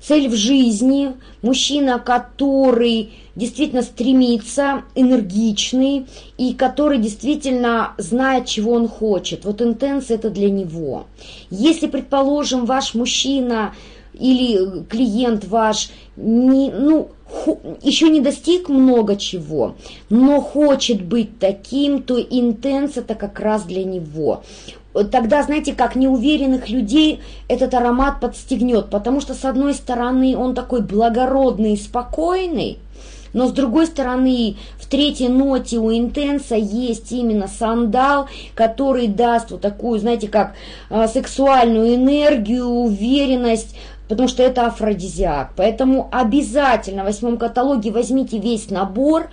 цель в жизни, мужчина, который действительно стремится, энергичный, и который действительно знает, чего он хочет. Вот интенс – это для него. Если, предположим, ваш мужчина или клиент ваш не, ну, еще не достиг много чего, но хочет быть таким, то интенс – это как раз для него. Тогда, знаете, как неуверенных людей этот аромат подстегнет, потому что, с одной стороны, он такой благородный и спокойный, но с другой стороны, в третьей ноте у интенса есть именно сандал, который даст вот такую, знаете, как сексуальную энергию, уверенность, потому что это афродизиак. Поэтому обязательно в восьмом каталоге возьмите весь набор,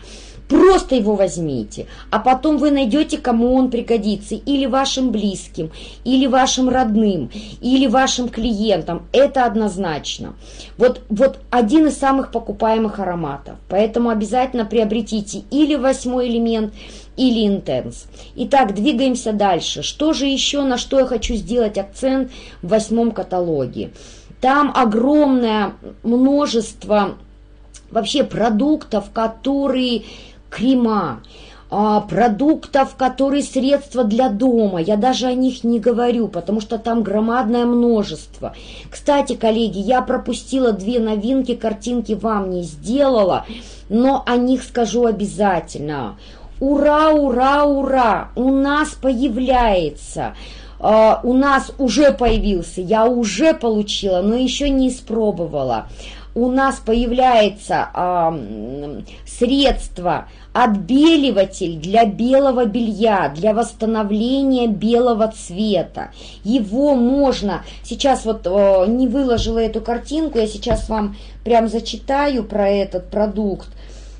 просто его возьмите, а потом вы найдете, кому он пригодится, или вашим близким, или вашим родным, или вашим клиентам. Это однозначно. Вот, вот один из самых покупаемых ароматов. Поэтому обязательно приобретите или восьмой элемент, или интенс. Итак, двигаемся дальше. Что же еще, на что я хочу сделать акцент в восьмом каталоге? Там огромное множество вообще продуктов, которые крема, продуктов, которые средства для дома. Я даже о них не говорю, потому что там громадное множество. Кстати, коллеги, я пропустила две новинки, картинки вам не сделала, но о них скажу обязательно. Ура, ура, ура! У нас появляется... Uh, у нас уже появился, я уже получила, но еще не испробовала. У нас появляется uh, средство отбеливатель для белого белья, для восстановления белого цвета. Его можно, сейчас вот uh, не выложила эту картинку, я сейчас вам прям зачитаю про этот продукт.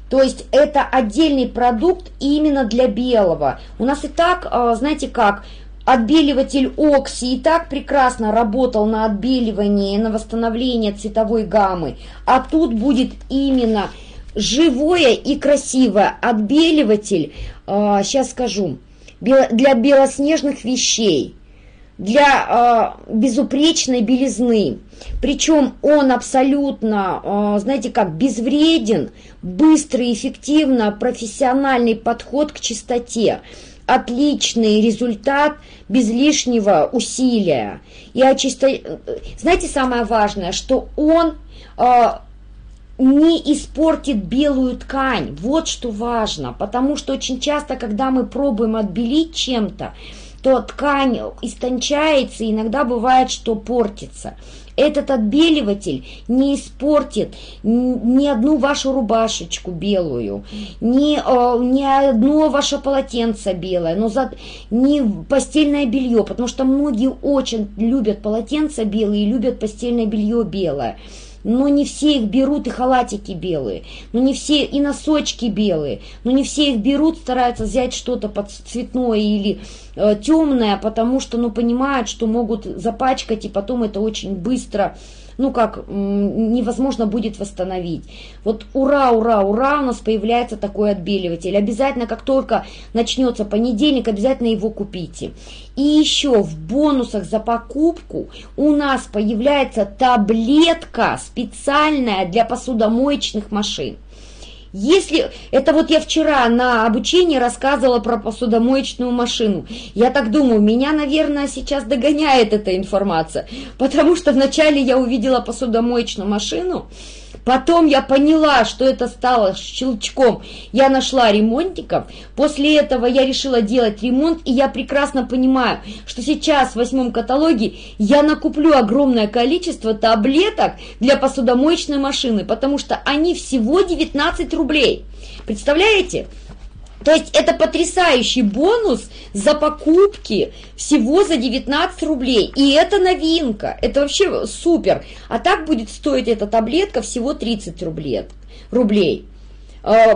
То есть это отдельный продукт именно для белого. У нас и так, uh, знаете как, отбеливатель Окси и так прекрасно работал на отбеливание, на восстановление цветовой гаммы. А тут будет именно живое и красивое. Отбеливатель, э, сейчас скажу, для белоснежных вещей, для э, безупречной белизны. Причем он абсолютно, э, знаете как, безвреден, быстрый, эффективно, профессиональный подход к чистоте. Отличный результат без лишнего усилия. Я чисто... Знаете, самое важное, что он э, не испортит белую ткань. Вот что важно. Потому что очень часто, когда мы пробуем отбелить чем-то, то ткань истончается, и иногда бывает, что портится. Этот отбеливатель не испортит ни одну вашу рубашечку белую, ни, ни одно ваше полотенце белое, но за, ни постельное белье, потому что многие очень любят полотенца белые и любят постельное белье белое. Но не все их берут, и халатики белые, но не все, и носочки белые, но не все их берут, стараются взять что-то под цветное или э, темное, потому что, ну, понимают, что могут запачкать, и потом это очень быстро, ну, как, м- невозможно будет восстановить. Вот ура, ура, ура, у нас появляется такой отбеливатель. Обязательно, как только начнется понедельник, обязательно его купите. И еще в бонусах за покупку у нас появляется таблетка специальная для посудомоечных машин. Если, это вот я вчера на обучении рассказывала про посудомоечную машину. Я так думаю, меня, наверное, сейчас догоняет эта информация, потому что вначале я увидела посудомоечную машину, потом я поняла, что это стало щелчком. Я нашла ремонтников, после этого я решила делать ремонт, и я прекрасно понимаю, что сейчас в восьмом каталоге я накуплю огромное количество таблеток для посудомоечной машины, потому что они всего девятнадцать рублей. Представляете? То есть это потрясающий бонус за покупки всего за девятнадцать рублей. И это новинка, это вообще супер. А так будет стоить эта таблетка всего тридцать рублей.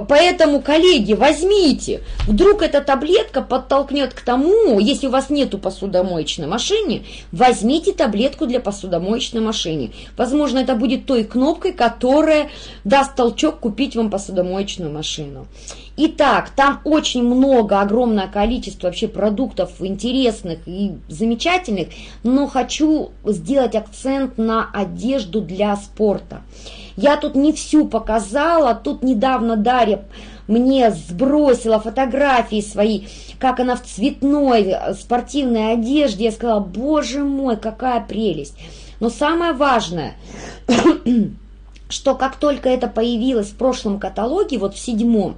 Поэтому, коллеги, возьмите. Вдруг эта таблетка подтолкнет к тому, если у вас нету посудомоечной машины, возьмите таблетку для посудомоечной машины. Возможно, это будет той кнопкой, которая даст толчок купить вам посудомоечную машину. Итак, там очень много, огромное количество вообще продуктов интересных и замечательных, но хочу сделать акцент на одежду для спорта. Я тут не всю показала, тут недавно Дарья мне сбросила фотографии свои, как она в цветной спортивной одежде. Я сказала, боже мой, какая прелесть. Но самое важное, что как только это появилось в прошлом каталоге, вот в седьмом,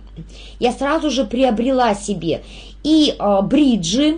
я сразу же приобрела себе и э, бриджи,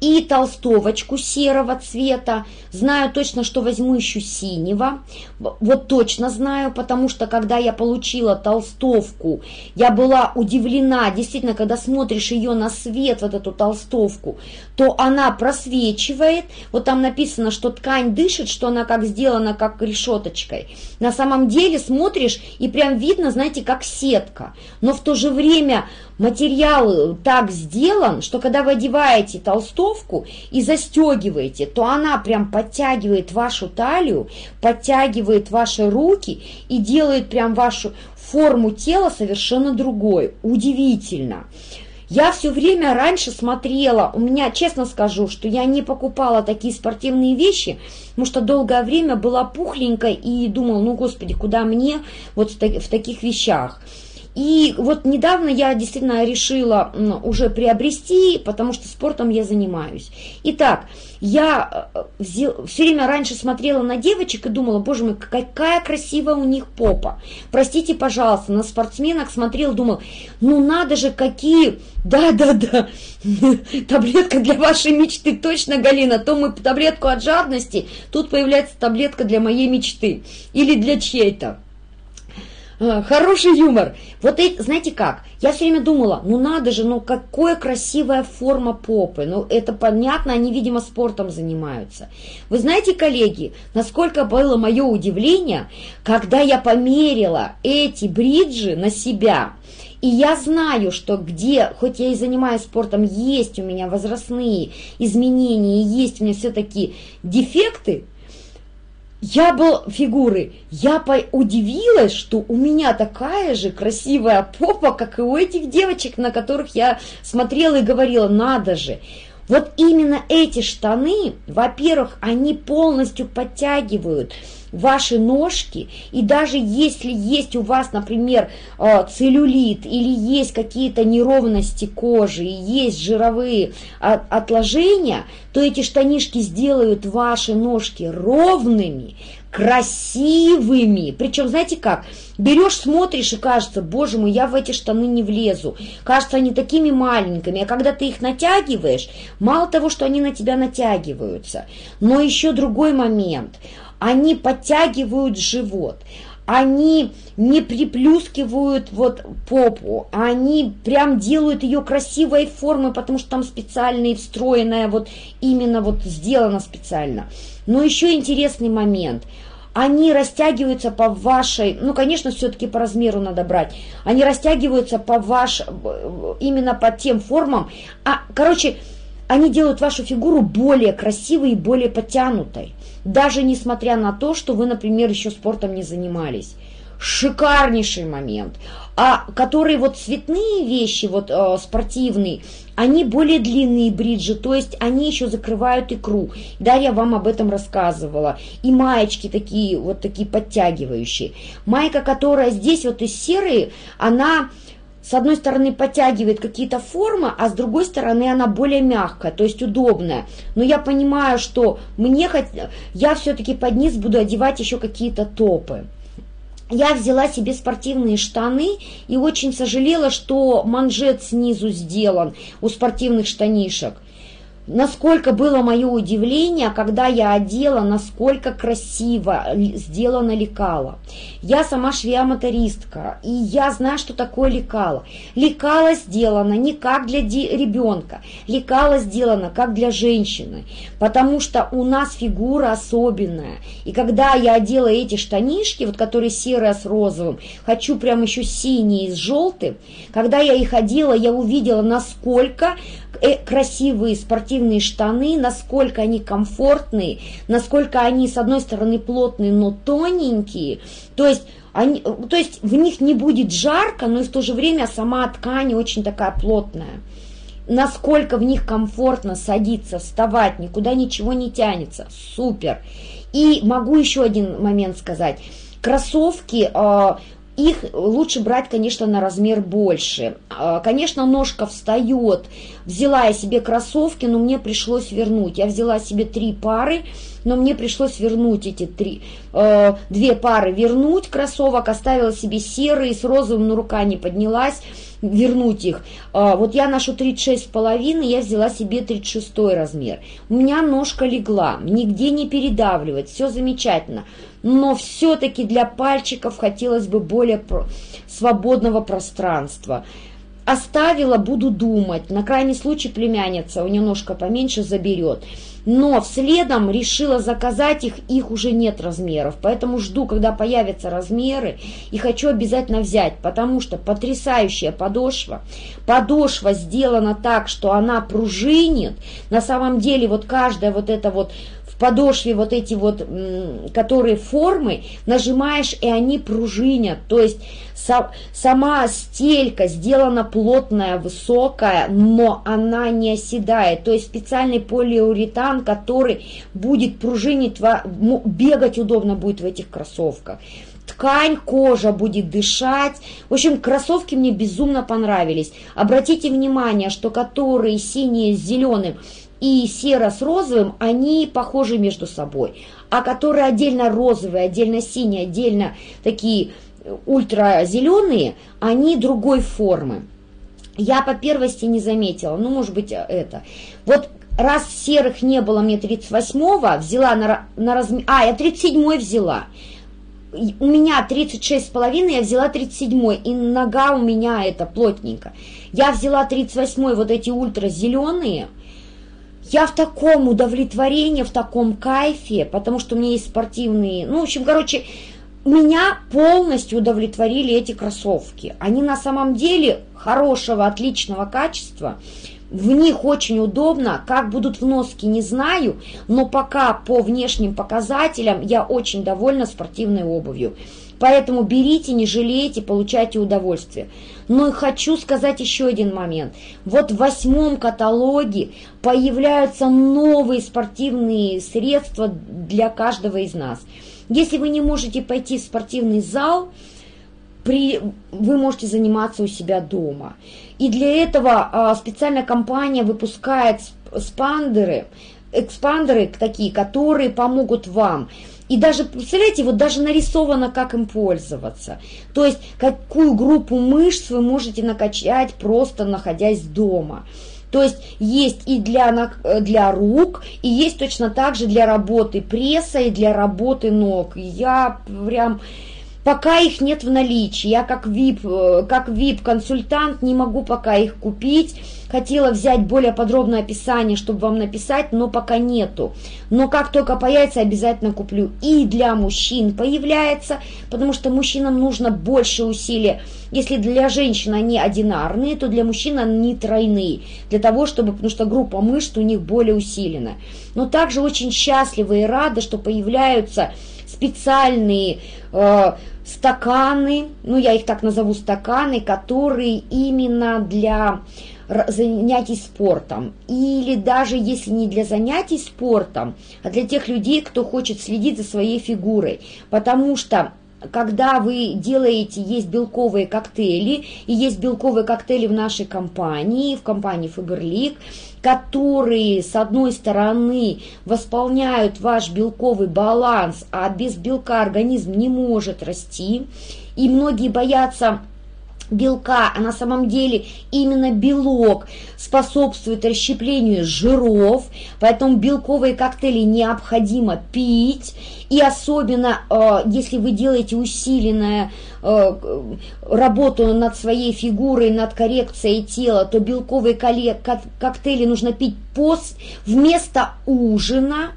и толстовочку серого цвета. Знаю точно, что возьму еще синего. Вот точно знаю, потому что, когда я получила толстовку, я была удивлена. Действительно, когда смотришь ее на свет, вот эту толстовку, то она просвечивает. Вот там написано, что ткань дышит, что она как сделана, как решеточкой. На самом деле смотришь, и прям видно, знаете, как сетка. Но в то же время материал так сделан, что когда вы одеваете толстовку и застегиваете, то она прям подтягивает вашу талию, подтягивает ваши руки и делает прям вашу форму тела совершенно другой. Удивительно. Я все время раньше смотрела, у меня, честно скажу, что я не покупала такие спортивные вещи, потому что долгое время была пухленькой и думала, ну, господи, куда мне вот в таких вещах. И вот недавно я действительно решила уже приобрести, потому что спортом я занимаюсь. Итак, я взял, все время раньше смотрела на девочек и думала, боже мой, какая красивая у них попа. Простите, пожалуйста, на спортсменок смотрела, думала, ну надо же, какие... Да-да-да, таблетка для вашей мечты, точно, Галина, то мы таблетку от жадности, тут появляется таблетка для моей мечты или для чьей-то. Хороший юмор. Вот эти, знаете как, я все время думала, ну надо же, ну какая красивая форма попы. Ну это понятно, они, видимо, спортом занимаются. Вы знаете, коллеги, насколько было мое удивление, когда я померила эти бриджи на себя. И я знаю, что где, хоть я и занимаюсь спортом, есть у меня возрастные изменения, есть у меня все-таки дефекты, я был фигуры, я по... удивилась, что у меня такая же красивая попа, как и у этих девочек, на которых я смотрела и говорила, надо же. Вот именно эти штаны, во-первых, они полностью подтягивают ваши ножки, и даже если есть у вас, например, целлюлит или есть какие-то неровности кожи, есть жировые отложения, то эти штанишки сделают ваши ножки ровными, красивыми. Причем, знаете как, берешь, смотришь и кажется, боже мой, я в эти штаны не влезу. Кажется, они такими маленькими. А когда ты их натягиваешь, мало того, что они на тебя натягиваются, но еще другой момент. Они подтягивают живот. Они не приплюскивают вот попу, они прям делают ее красивой формы, потому что там специальная встроенная, вот именно вот сделано специально. Но еще интересный момент. Они растягиваются по вашей, ну, конечно, все-таки по размеру надо брать, они растягиваются по ваш, именно по тем формам, а, короче, они делают вашу фигуру более красивой и более подтянутой. Даже несмотря на то, что вы, например, еще спортом не занимались. Шикарнейший момент. А которые вот цветные вещи, вот э, спортивные, они более длинные бриджи, то есть они еще закрывают икру. Да, я вам об этом рассказывала. И маечки такие, вот такие подтягивающие. Майка, которая здесь вот из серой, она... С одной стороны подтягивает какие-то формы, а с другой стороны она более мягкая, то есть удобная. Но я понимаю, что мне хот... я все-таки под низ буду одевать еще какие-то топы. Я взяла себе спортивные штаны и очень сожалела, что манжет снизу сделан у спортивных штанишек. Насколько было мое удивление, когда я одела, насколько красиво сделано лекало. Я сама швея-мотористка, и я знаю, что такое лекало. Лекало сделано не как для ребенка, лекало сделано как для женщины, потому что у нас фигура особенная. И когда я одела эти штанишки, вот которые серые с розовым, хочу прям еще синие с желтым, когда я их одела, я увидела, насколько красивые спортивные штаны, насколько они комфортные, насколько они, с одной стороны, плотные, но тоненькие, то есть, они, то есть в них не будет жарко, но и в то же время сама ткань очень такая плотная. Насколько в них комфортно садиться, вставать, никуда ничего не тянется. Супер! И могу еще один момент сказать. Кроссовки... Э, Их лучше брать, конечно, на размер больше. Конечно, ножка встает. Взяла я себе кроссовки, но мне пришлось вернуть. Я взяла себе три пары, но мне пришлось вернуть эти три. Две пары вернуть кроссовок. Оставила себе серые с розовым, но рука не поднялась. Вернуть их. Вот я ношу тридцать шесть с половиной, я взяла себе тридцать шестой размер. У меня ножка легла, нигде не передавливает, все замечательно. Но все-таки для пальчиков хотелось бы более свободного пространства. Оставила, буду думать. На крайний случай племянница, у нее ножка поменьше, заберет. Но вследом решила заказать их, их уже нет размеров. Поэтому жду, когда появятся размеры, и хочу обязательно взять, потому что потрясающая подошва. Подошва сделана так, что она пружинит. На самом деле вот каждая вот эта вот в подошве вот эти вот, которые формы, нажимаешь, и они пружинят. То есть со, сама стелька сделана плотная, высокая, но она не оседает. То есть специальный полиуретан, который будет пружинить, бегать удобно будет в этих кроссовках. Ткань, кожа будет дышать. В общем, кроссовки мне безумно понравились. Обратите внимание, что которые синие с зеленым и серо с розовым, они похожи между собой. А которые отдельно розовые, отдельно синие, отдельно такие ультразеленые, они другой формы. Я по первости не заметила. Ну, может быть, это. Вот раз серых не было, мне тридцать восьмого взяла на, на размер... А, я тридцать седьмой взяла. У меня тридцать шесть с половиной, я взяла тридцать седьмой. И нога у меня это плотненько. Я взяла тридцать восьмой, вот эти ультразеленые. Я в таком удовлетворении, в таком кайфе, потому что у меня есть спортивные... Ну, в общем, короче, меня полностью удовлетворили эти кроссовки. Они на самом деле хорошего, отличного качества. В них очень удобно, как будут в носке, не знаю, но пока по внешним показателям я очень довольна спортивной обувью. Поэтому берите, не жалейте, получайте удовольствие. Но и хочу сказать еще один момент. Вот в восьмом каталоге появляются новые спортивные средства для каждого из нас. Если вы не можете пойти в спортивный зал, при, вы можете заниматься у себя дома. И для этого а, специальная компания выпускает спандеры, экспандеры такие, которые помогут вам. И даже, представляете, вот даже нарисовано, как им пользоваться. То есть, какую группу мышц вы можете накачать, просто находясь дома. То есть, есть и для, для рук, и есть точно так же для работы пресса, и для работы ног. Я прям... Пока их нет в наличии, я как ви ай пи, как ви ай пи-консультант не могу пока их купить. Хотела взять более подробное описание, чтобы вам написать, но пока нету. Но как только появится, обязательно куплю. И для мужчин появляется, потому что мужчинам нужно больше усилия. Если для женщин они одинарные, то для мужчин они тройные. Для того, чтобы, потому что группа мышц у них более усилена. Но также очень счастливы и рады, что появляются... специальные э, стаканы, ну я их так назову стаканы, которые именно для занятий спортом. Или даже если не для занятий спортом, а для тех людей, кто хочет следить за своей фигурой. Потому что когда вы делаете, есть белковые коктейли, и есть белковые коктейли в нашей компании, в компании Faberlic, которые, с одной стороны, восполняют ваш белковый баланс, а без белка организм не может расти, и многие боятся... белка, а на самом деле именно белок способствует расщеплению жиров, поэтому белковые коктейли необходимо пить, и особенно э, если вы делаете усиленную э, работу над своей фигурой, над коррекцией тела, то белковые коктейли нужно пить пос, вместо ужина,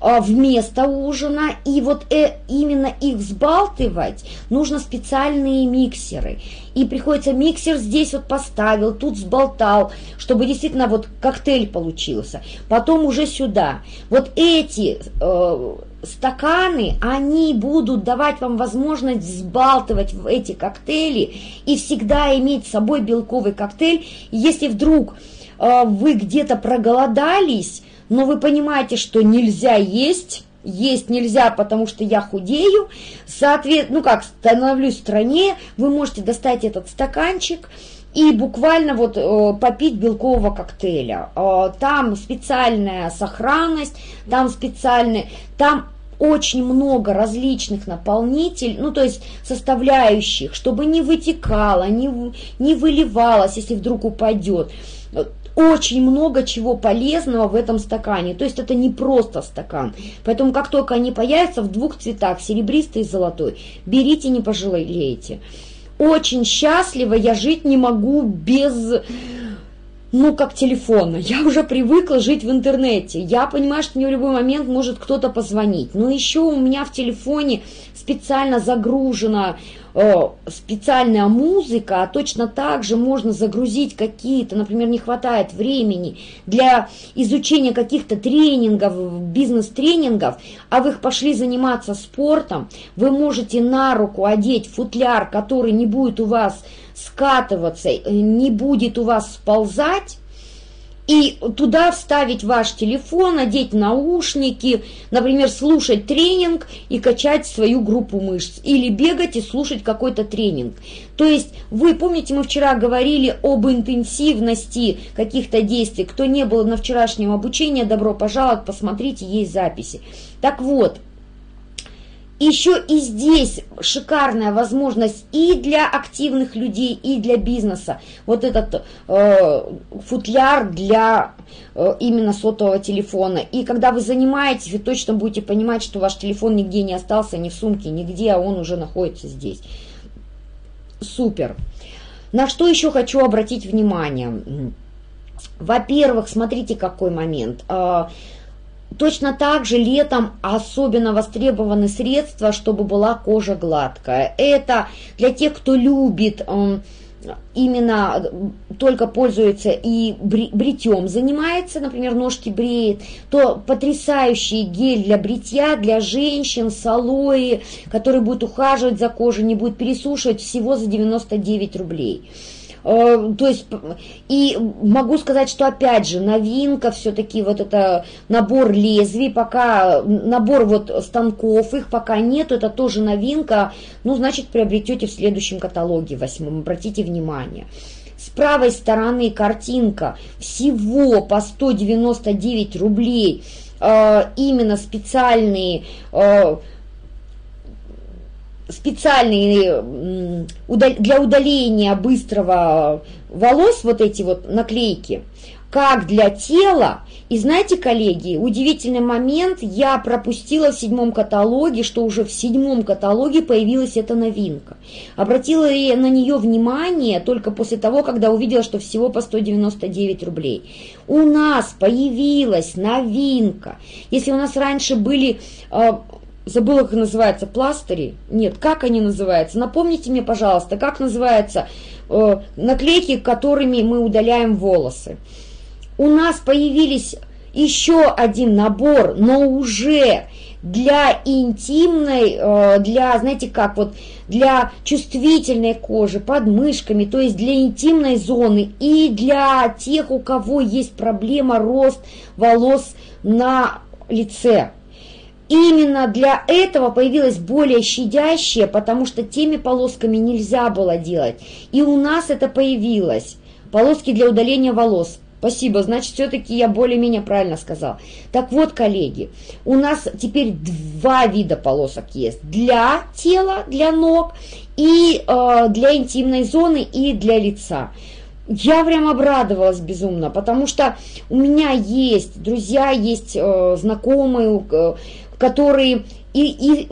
вместо ужина, и вот э, именно их взбалтывать нужно специальные миксеры. И приходится миксер здесь вот поставил, тут взболтал, чтобы действительно вот коктейль получился. Потом уже сюда. Вот эти э, стаканы, они будут давать вам возможность взбалтывать в эти коктейли и всегда иметь с собой белковый коктейль. И если вдруг э, вы где-то проголодались, но вы понимаете, что нельзя есть, есть нельзя, потому что я худею, соответственно, ну как, становлюсь стройнее, вы можете достать этот стаканчик и буквально вот э, попить белкового коктейля. Э, там специальная сохранность, там специальные, там очень много различных наполнителей, ну то есть составляющих, чтобы не вытекало, не, не выливалось, если вдруг упадет. Очень много чего полезного в этом стакане. То есть это не просто стакан. Поэтому как только они появятся в двух цветах, серебристый и золотой, берите, не пожалеете. Очень счастлива, я жить не могу без... Ну, как телефона. Я уже привыкла жить в интернете. Я понимаю, что мне в любой момент может кто-то позвонить. Но еще у меня в телефоне специально загружена э, специальная музыка, а точно так же можно загрузить какие-то, например, не хватает времени для изучения каких-то тренингов, бизнес-тренингов, а вы пошли заниматься спортом, вы можете на руку одеть футляр, который не будет у вас... скатываться, не будет у вас сползать, и туда вставить ваш телефон, надеть наушники, например, слушать тренинг и качать свою группу мышц, или бегать и слушать какой-то тренинг. То есть вы помните, мы вчера говорили об интенсивности каких-то действий. Кто не был на вчерашнем обучении, добро пожаловать, посмотрите, есть записи. Так вот, еще и здесь шикарная возможность и для активных людей, и для бизнеса. Вот этот э, футляр для э, именно сотового телефона. И когда вы занимаетесь, вы точно будете понимать, что ваш телефон нигде не остался, ни в сумке, нигде, а он уже находится здесь. Супер. На что еще хочу обратить внимание. Во-первых, смотрите, какой момент. Точно так же летом особенно востребованы средства, чтобы была кожа гладкая. Это для тех, кто любит, именно только пользуется и бритьем занимается, например, ножки бреет, то потрясающий гель для бритья, для женщин с алоэ, который будет ухаживать за кожей, не будет пересушивать, всего за девяносто девять рублей. То есть, и могу сказать, что опять же, новинка все-таки вот это набор лезвий, пока набор вот станков, их пока нету, это тоже новинка, ну, значит, приобретете в следующем каталоге, восьмом, обратите внимание. С правой стороны картинка всего по сто девяносто девять рублей, именно специальные, специальные для удаления быстрого волос вот эти вот наклейки, как для тела. И знаете, коллеги, удивительный момент, я пропустила в седьмом каталоге, что уже в седьмом каталоге появилась эта новинка. Обратила я на нее внимание только после того, когда увидела, что всего по сто девяносто девять рублей. У нас появилась новинка. Если у нас раньше были... Забыла, как называется, пластыри? Нет, как они называются? Напомните мне, пожалуйста, как называются э, наклейки, которыми мы удаляем волосы. У нас появились еще один набор, но уже для интимной, э, для, знаете как, вот для чувствительной кожи, под мышками, то есть для интимной зоны и для тех, у кого есть проблема рост волос на лице. Именно для этого появилась более щадящая, потому что теми полосками нельзя было делать. И у нас это появилось. Полоски для удаления волос. Спасибо, значит, все-таки я более-менее правильно сказала. Так вот, коллеги, у нас теперь два вида полосок есть. Для тела, для ног, и э, для интимной зоны, и для лица. Я прям обрадовалась безумно, потому что у меня есть друзья, есть э, знакомые, э, которые и, и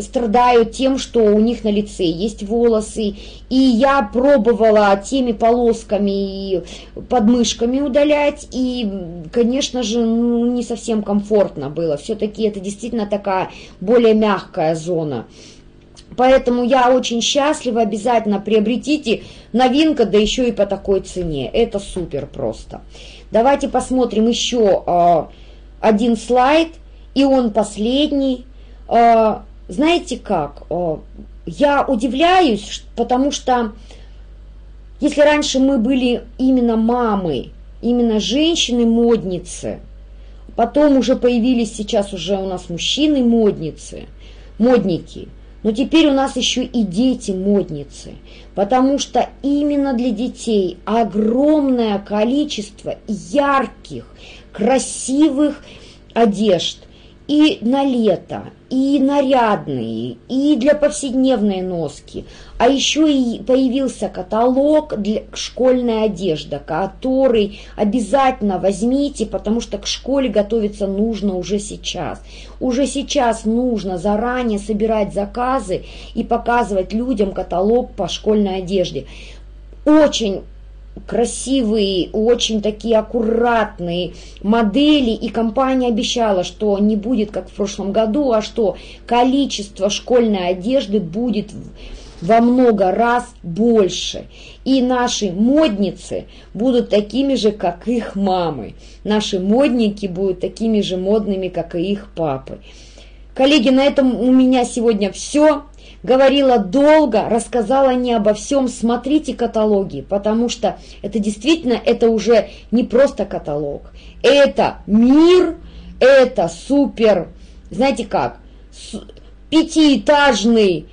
страдают тем, что у них на лице есть волосы. И я пробовала теми полосками и подмышками удалять. И, конечно же, ну, не совсем комфортно было. Все-таки это действительно такая более мягкая зона. Поэтому я очень счастлива, обязательно приобретите новинку, да еще и по такой цене. Это супер просто. Давайте посмотрим еще э, один слайд, и он последний. Э, знаете как, э, я удивляюсь, потому что если раньше мы были именно мамы, именно женщины-модницы, потом уже появились сейчас уже у нас мужчины-модницы, модники, но теперь у нас еще и дети-модницы, потому что именно для детей огромное количество ярких, красивых одежд и на лето, и нарядные, и для повседневной носки. А еще и появился каталог для школьной одежды, который обязательно возьмите, потому что к школе готовиться нужно уже сейчас. Уже сейчас нужно заранее собирать заказы и показывать людям каталог по школьной одежде. Очень красивые, очень такие аккуратные модели, и компания обещала, что не будет как в прошлом году, а что количество школьной одежды будет во много раз больше. И наши модницы будут такими же, как их мамы. Наши модники будут такими же модными, как и их папы. Коллеги, на этом у меня сегодня все. Говорила долго, рассказала не обо всем. Смотрите каталоги, потому что это действительно, это уже не просто каталог. Это мир, это супер, знаете как, пятиэтажный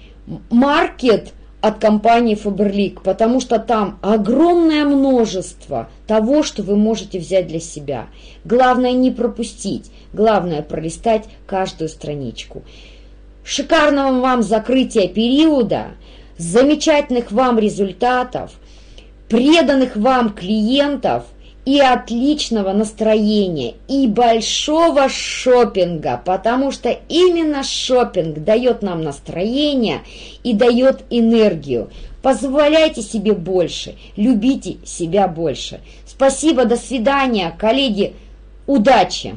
маркет от компании Faberlic, потому что там огромное множество того, что вы можете взять для себя. Главное не пропустить, главное пролистать каждую страничку. Шикарного вам закрытия периода, замечательных вам результатов, преданных вам клиентов и отличного настроения и большого шопинга, потому что именно шопинг дает нам настроение и дает энергию. Позволяйте себе больше, любите себя больше. Спасибо, до свидания, коллеги, удачи!